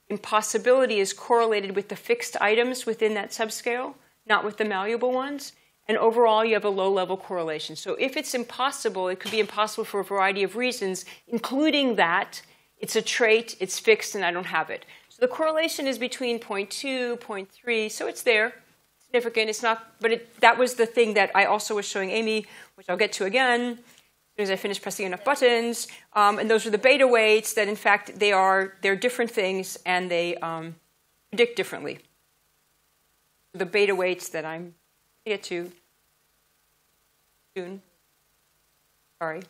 impossibility is correlated with the fixed items within that subscale, not with the malleable ones. And overall, you have a low-level correlation. So if it's impossible, it could be impossible for a variety of reasons, including that it's a trait, it's fixed, and I don't have it. So the correlation is between 0.2, 0.3, so it's there. It's significant, it's not, but that was the thing that I also was showing Amy, which I'll get to again as soon as I finish pressing enough buttons. And those are the beta weights that, in fact, they're different things, and predict differently. The beta weights that I'm going to get to soon. Sorry.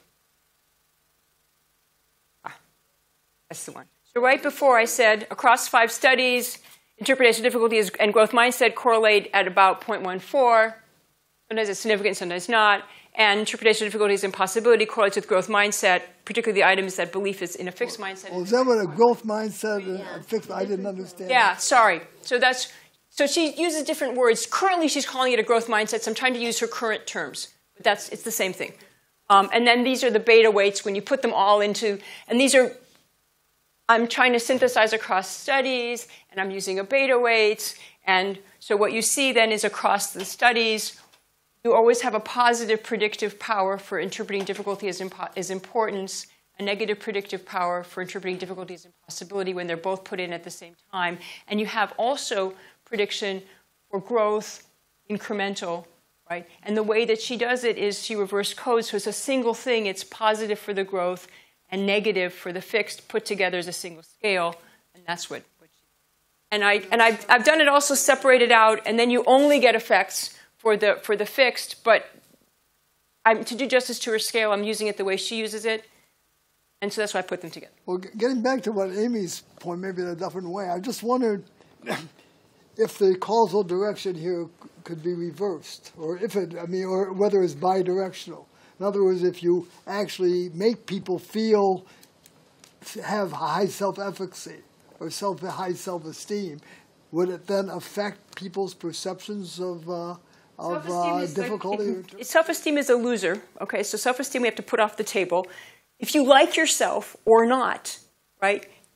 That's the one. So right before I said, across 5 studies, interpretation difficulties and growth mindset correlate at about 0.14. Sometimes it's significant, sometimes not. And interpretation difficulties and possibility correlates with growth mindset, particularly the items that belief is in a fixed mindset. Well, is that what a growth mindset and a fixed? I didn't understand. Yeah, sorry. So that's, so she uses different words. Currently, she's calling it a growth mindset. So I'm trying to use her current terms. But that's, it's the same thing. And then these are the beta weights when you put them all into, and these are, I'm trying to synthesize across studies, and I'm using a beta weights. And so what you see then is across the studies, you always have a positive predictive power for interpreting difficulty as importance, a negative predictive power for interpreting difficulty as impossibility when they're both put in at the same time. And you have also prediction for growth, incremental, right? And the way that she does it is she reverse codes. So it's a single thing. It's positive for the growth and negative for the fixed, put together as a single scale, and that's what. And I've done it also separated out, and then you only get effects for the fixed. But I'm, to do justice to her scale, I'm using it the way she uses it, and so that's why I put them together. Well, getting back to what Amy's point, maybe in a different way, I just wondered if the causal direction here could be reversed, or if it, I mean, or whether it's bidirectional. In other words, if you actually make people feel, have high self-efficacy or high self-esteem, would it then affect people's perceptions of difficulty? Self-esteem is a loser. Okay, so self-esteem we have to put off the table. If you like yourself or not, right, it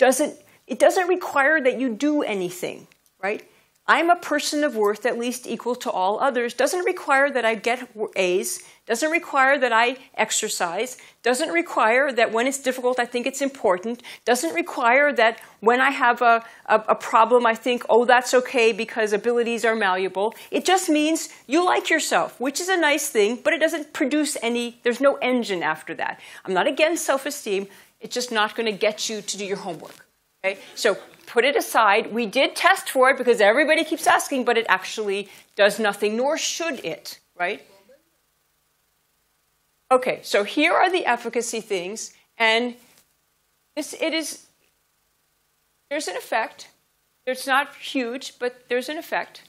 doesn't require that you do anything, right? I'm a person of worth at least equal to all others. Doesn't require that I get A's. Doesn't require that I exercise. Doesn't require that when it's difficult, I think it's important. Doesn't require that when I have a problem, I think, oh, that's okay because abilities are malleable. It just means you like yourself, which is a nice thing, but it doesn't produce any, there's no engine after that. I'm not against self-esteem. It's just not going to get you to do your homework. Okay? So put it aside. We did test for it because everybody keeps asking, but it actually does nothing, nor should it, right? Okay, so here are the efficacy things, and this, it is, there's an effect. It's not huge, but there's an effect.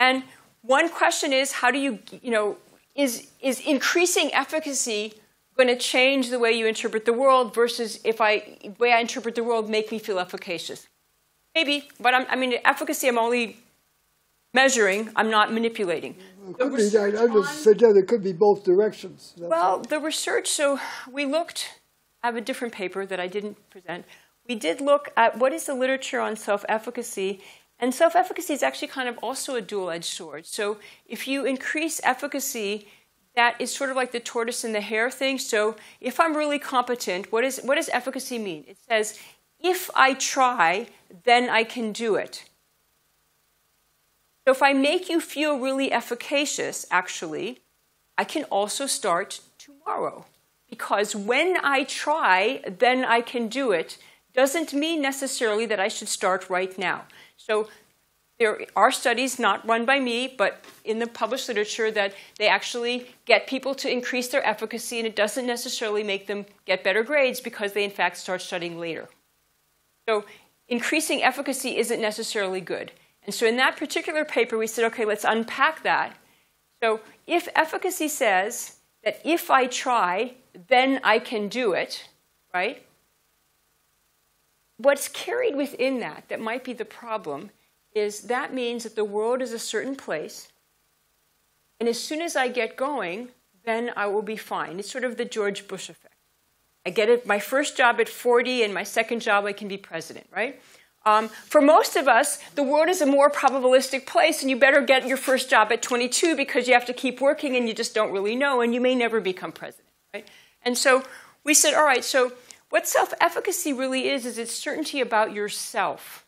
And one question is, how do you, you know, is increasing efficacy going to change the way you interpret the world versus if the way I interpret the world make me feel efficacious? Maybe, but I mean, efficacy I'm only measuring. I'm not manipulating. Could be, I just suggest it could be both directions. That's well, right. The research, so we looked, I have a different paper that I didn't present. We did look at what is the literature on self-efficacy. And self-efficacy is actually kind of also a dual-edged sword. So if you increase efficacy, that is sort of like the tortoise and the hare thing. So if I'm really competent, what does efficacy mean? It says, if I try, then I can do it. So if I make you feel really efficacious, actually, I can also start tomorrow. Because when I try, then I can do it doesn't mean necessarily that I should start right now. So there are studies, not run by me, but in the published literature, that they actually get people to increase their efficacy, and it doesn't necessarily make them get better grades because they, in fact, start studying later. So increasing efficacy isn't necessarily good. And so in that particular paper, we said, OK, let's unpack that. So if efficacy says that if I try, then I can do it, right? What's carried within that that might be the problem is that means that the world is a certain place. And as soon as I get going, then I will be fine. It's sort of the George Bush effect. I get it, my first job at 40, and my second job I can be president, right? For most of us, the world is a more probabilistic place, and you better get your first job at 22 because you have to keep working, and you just don't really know, and you may never become president, right? And so we said, all right, so what self-efficacy really is it's certainty about yourself.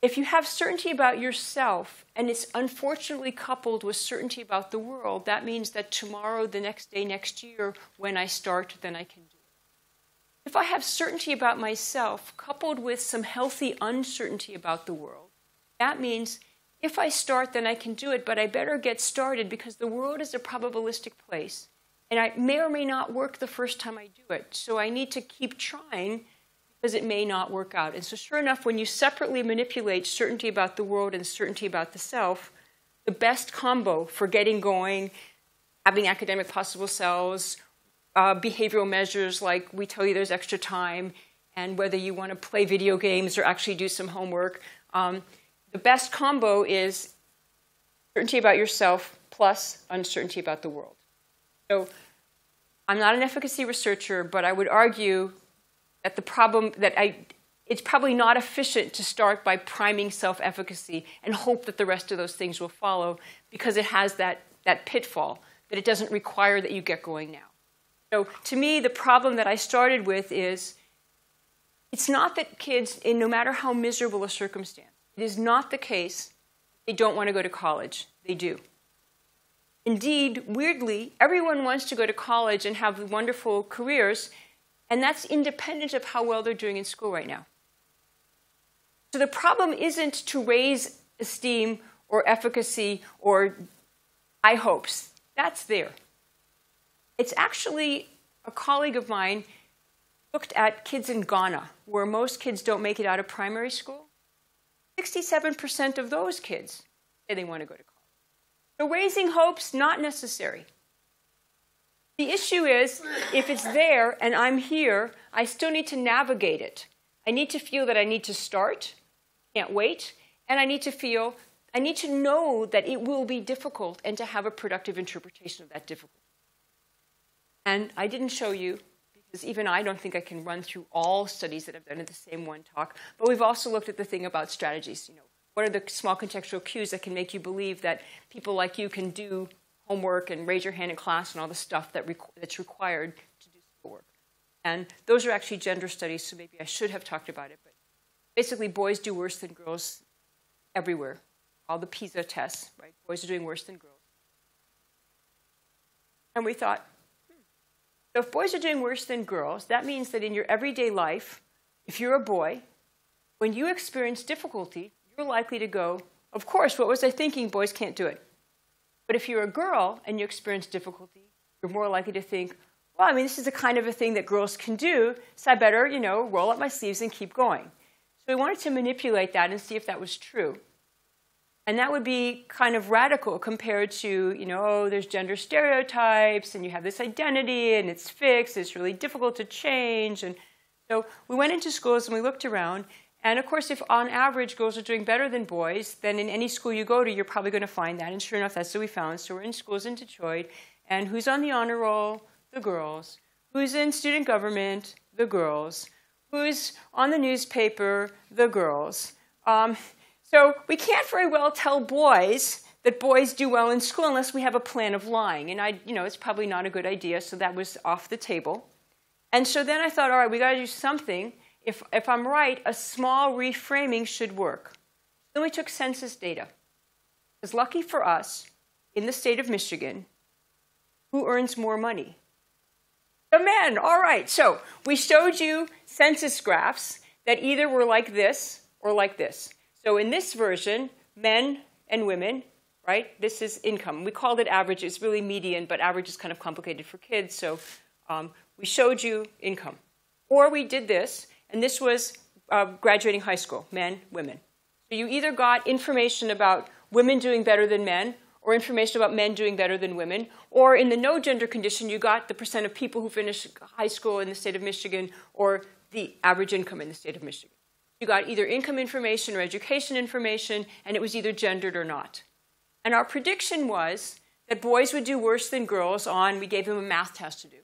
If you have certainty about yourself, and it's unfortunately coupled with certainty about the world, that means that tomorrow, the next day, next year, when I start, then I can do it. if I have certainty about myself coupled with some healthy uncertainty about the world, that means if I start, then I can do it, but I better get started because the world is a probabilistic place. And it may or may not work the first time I do it. So I need to keep trying because it may not work out. And so sure enough, when you separately manipulate certainty about the world and certainty about the self, the best combo for getting going, having academic possible selves, behavioral measures like we tell you there's extra time, and whether you want to play video games or actually do some homework, the best combo is certainty about yourself plus uncertainty about the world. So I'm not an efficacy researcher, but I would argue that the problem that it's probably not efficient to start by priming self-efficacy and hope that the rest of those things will follow, because it has that pitfall that it doesn't require that you get going now. So to me, the problem that I started with is it's not that kids, in no matter how miserable a circumstance, it is not the case they don't want to go to college. They do. Indeed, weirdly, everyone wants to go to college and have wonderful careers, and that's independent of how well they're doing in school right now. So the problem isn't to raise esteem or efficacy or high hopes. That's there. It's actually a colleague of mine looked at kids in Ghana, where most kids don't make it out of primary school. 67% of those kids say they want to go to college. So raising hopes, not necessary. The issue is, if it's there and I'm here, I still need to navigate it. I need to feel that I need to start, can't wait, and I need to know that it will be difficult and to have a productive interpretation of that difficulty. And I didn't show you, because even I don't think I can run through all studies that I've done in the same one talk. But we've also looked at the thing about strategies. You know, what are the small contextual cues that can make you believe that people like you can do homework and raise your hand in class and all the stuff that that's required to do schoolwork? And those are actually gender studies, so maybe I should have talked about it. But basically, boys do worse than girls everywhere. All the PISA tests, right? Boys are doing worse than girls. And we thought, so if boys are doing worse than girls, that means that in your everyday life, if you're a boy, when you experience difficulty, you're likely to go, of course, what was I thinking? Boys can't do it. But if you're a girl and you experience difficulty, you're more likely to think, well, I mean, this is the kind of a thing that girls can do, so I better, you know, roll up my sleeves and keep going. So we wanted to manipulate that and see if that was true. And that would be kind of radical compared to, you know, oh, there's gender stereotypes, and you have this identity, and it's fixed, it's really difficult to change. And so we went into schools and we looked around. And of course, if on average girls are doing better than boys, then in any school you go to, you're probably going to find that. And sure enough, that's what we found. So we're in schools in Detroit. And who's on the honor roll? The girls. Who's in student government? The girls. Who's on the newspaper? The girls. So we can't very well tell boys that boys do well in school unless we have a plan of lying. And I, you know, it's probably not a good idea, so that was off the table. And so then I thought, all right, we got to do something. If I'm right, a small reframing should work. Then we took census data. Because lucky for us, in the state of Michigan, who earns more money? The men. All right. So we showed you census graphs that either were like this or like this. So in this version, men and women, right? This is income. We called it average. It's really median, but average is kind of complicated for kids. So we showed you income. Or we did this, and this was graduating high school, men, women. So you either got information about women doing better than men, or information about men doing better than women. Or in the no gender condition, you got the percent of people who finish high school in the state of Michigan, or the average income in the state of Michigan. You got either income information or education information, and it was either gendered or not. And our prediction was that boys would do worse than girls on, we gave them a math test to do.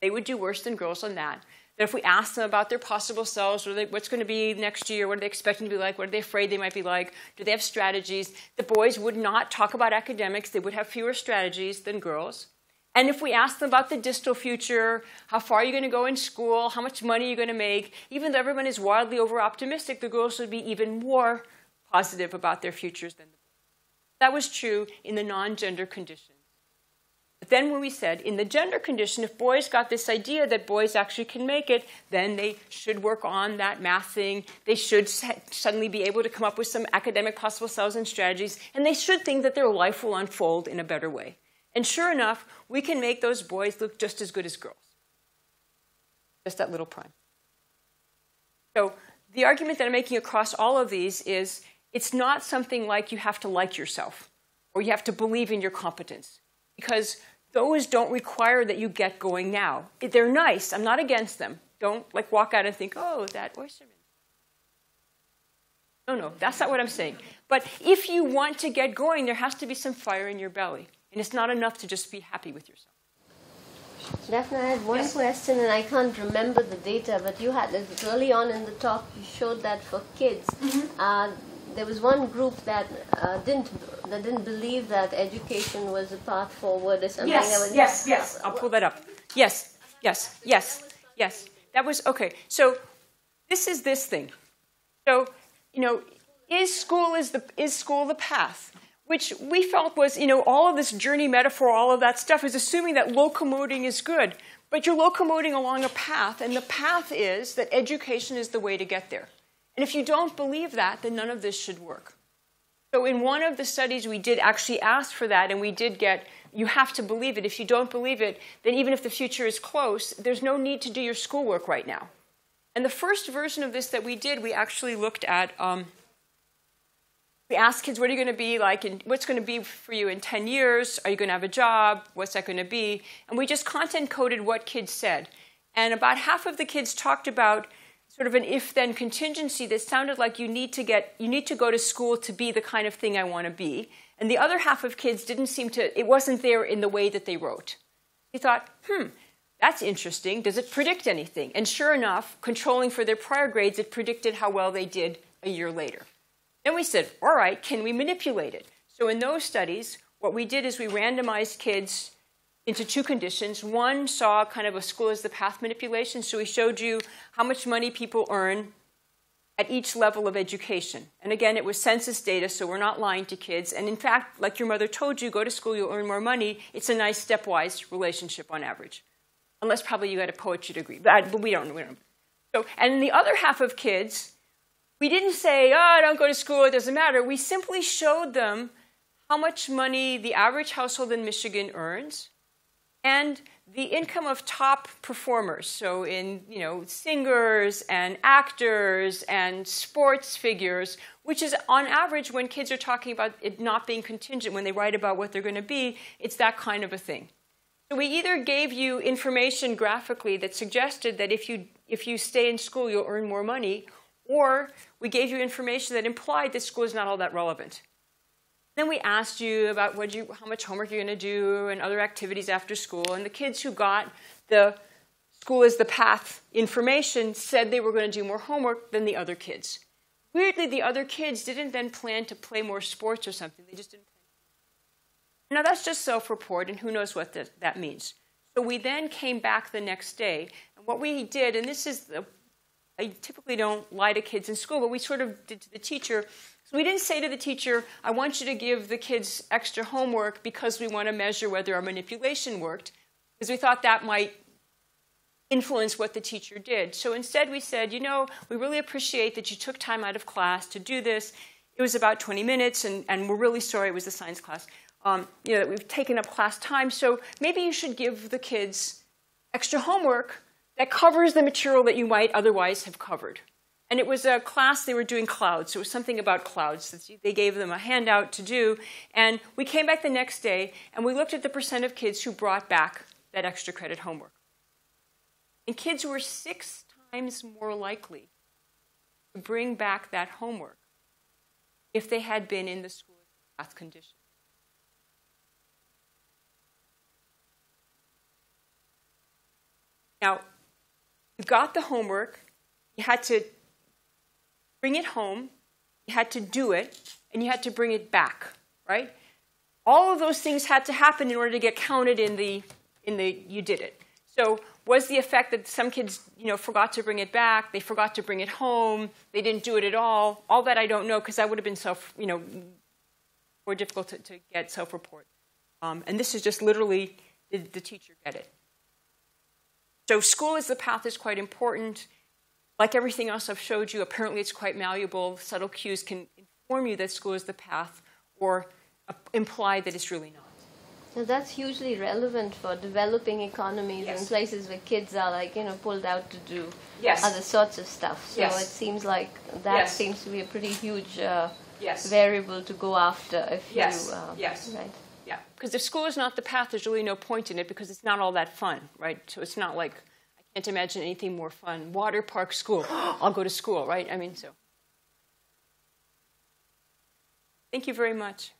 They would do worse than girls on that. That if we asked them about their possible selves, what's going to be next year, what are they expecting to be like, what are they afraid they might be like, do they have strategies, the boys would not talk about academics. They would have fewer strategies than girls. And if we ask them about the distal future, how far are you going to go in school, how much money are you going to make, even though everyone is wildly over-optimistic, the girls would be even more positive about their futures than the boys. That was true in the non-gender conditions. But then when we said in the gender condition, if boys got this idea that boys actually can make it, then they should work on that math thing. They should suddenly be able to come up with some academic possible selves and strategies. And they should think that their life will unfold in a better way. And sure enough, we can make those boys look just as good as girls. Just that little prime. So the argument that I'm making across all of these is it's not something like you have to like yourself or you have to believe in your competence, because those don't require that you get going now. They're nice. I'm not against them. Don't like walk out and think, oh, that Oyserman. No, no, that's not what I'm saying. But if you want to get going, there has to be some fire in your belly. And it's not enough to just be happy with yourself. Daphna, I had one question, and I can't remember the data, but you had it early on in the talk. You showed that for kids, there was one group that didn't believe that education was a path forward or something. Yes. I'll pull that up. Yes. That was okay. So this is this thing. So you know, is school the path? Which we felt was, you know, all of this journey metaphor, all of that stuff is assuming that locomoting is good. But you're locomoting along a path, and the path is that education is the way to get there. And if you don't believe that, then none of this should work. So in one of the studies, we did actually ask for that, and we did get, you have to believe it. If you don't believe it, then even if the future is close, there's no need to do your schoolwork right now. And the first version of this that we did, we actually looked at... we ask kids, what are you going to be like, and what's going to be for you in 10 years? Are you going to have a job? What's that going to be? And we just content coded what kids said. And about half of the kids talked about sort of an if-then contingency that sounded like you need to go to school to be the kind of thing I want to be. And the other half of kids didn't seem to, it wasn't there in the way that they wrote. They thought, that's interesting. Does it predict anything? And sure enough, controlling for their prior grades, it predicted how well they did a year later. Then we said, all right, can we manipulate it? So in those studies, what we did is we randomized kids into two conditions. One saw kind of a school as the path manipulation. So we showed you how much money people earn at each level of education. And again, it was census data, so we're not lying to kids. And in fact, like your mother told you, go to school, you'll earn more money. It's a nice stepwise relationship on average. Unless probably you got a poetry degree. But we don't know. So, and the other half of kids... we didn't say, oh, don't go to school, it doesn't matter. We simply showed them how much money the average household in Michigan earns and the income of top performers. So in, you know, singers and actors and sports figures, which is on average when kids are talking about it not being contingent, when they write about what they're going to be, it's that kind of a thing. So we either gave you information graphically that suggested that if you stay in school, you'll earn more money, or we gave you information that implied that school is not all that relevant. Then we asked you about how much homework you're going to do and other activities after school. And the kids who got the school is the path information said they were going to do more homework than the other kids. Weirdly, the other kids didn't then plan to play more sports or something. They just didn't plan. Now, that's just self-report, and who knows what that means. So we then came back the next day. And what we did, and this is the... I typically don't lie to kids in school, but we sort of did to the teacher. So we didn't say to the teacher, I want you to give the kids extra homework because we want to measure whether our manipulation worked, because we thought that might influence what the teacher did. So instead we said, you know, we really appreciate that you took time out of class to do this. It was about 20 minutes, and we're really sorry it was a science class. You know, that we've taken up class time, so maybe you should give the kids extra homework that covers the material that you might otherwise have covered. And it was a class, they were doing clouds, so it was something about clouds. They gave them a handout to do. And we came back the next day, and we looked at the percent of kids who brought back that extra credit homework. And kids were 6 times more likely to bring back that homework if they had been in the school path condition. Now, you got the homework, you had to bring it home, you had to do it, and you had to bring it back, right? All of those things had to happen in order to get counted in the you did it. So was the effect that some kids, you know, forgot to bring it back, they forgot to bring it home, they didn't do it at all that I don't know, because that would have been more difficult to get self-report. And this is just literally Did the teacher get it? So school as the path is quite important. Like everything else I've showed you, apparently it's quite malleable. Subtle cues can inform you that school is the path or imply that it's really not. So that's hugely relevant for developing economies yes. and places where kids are like, you know, pulled out to do yes. other sorts of stuff. So yes. it seems like that yes. seems to be a pretty huge yes. variable to go after if yes. you... yes. Right. Yeah. Because if school is not the path, there's really no point in it because it's not all that fun, right? So it's not like, I can't imagine anything more fun. Water park school. I'll go to school, right? I mean, so. Thank you very much.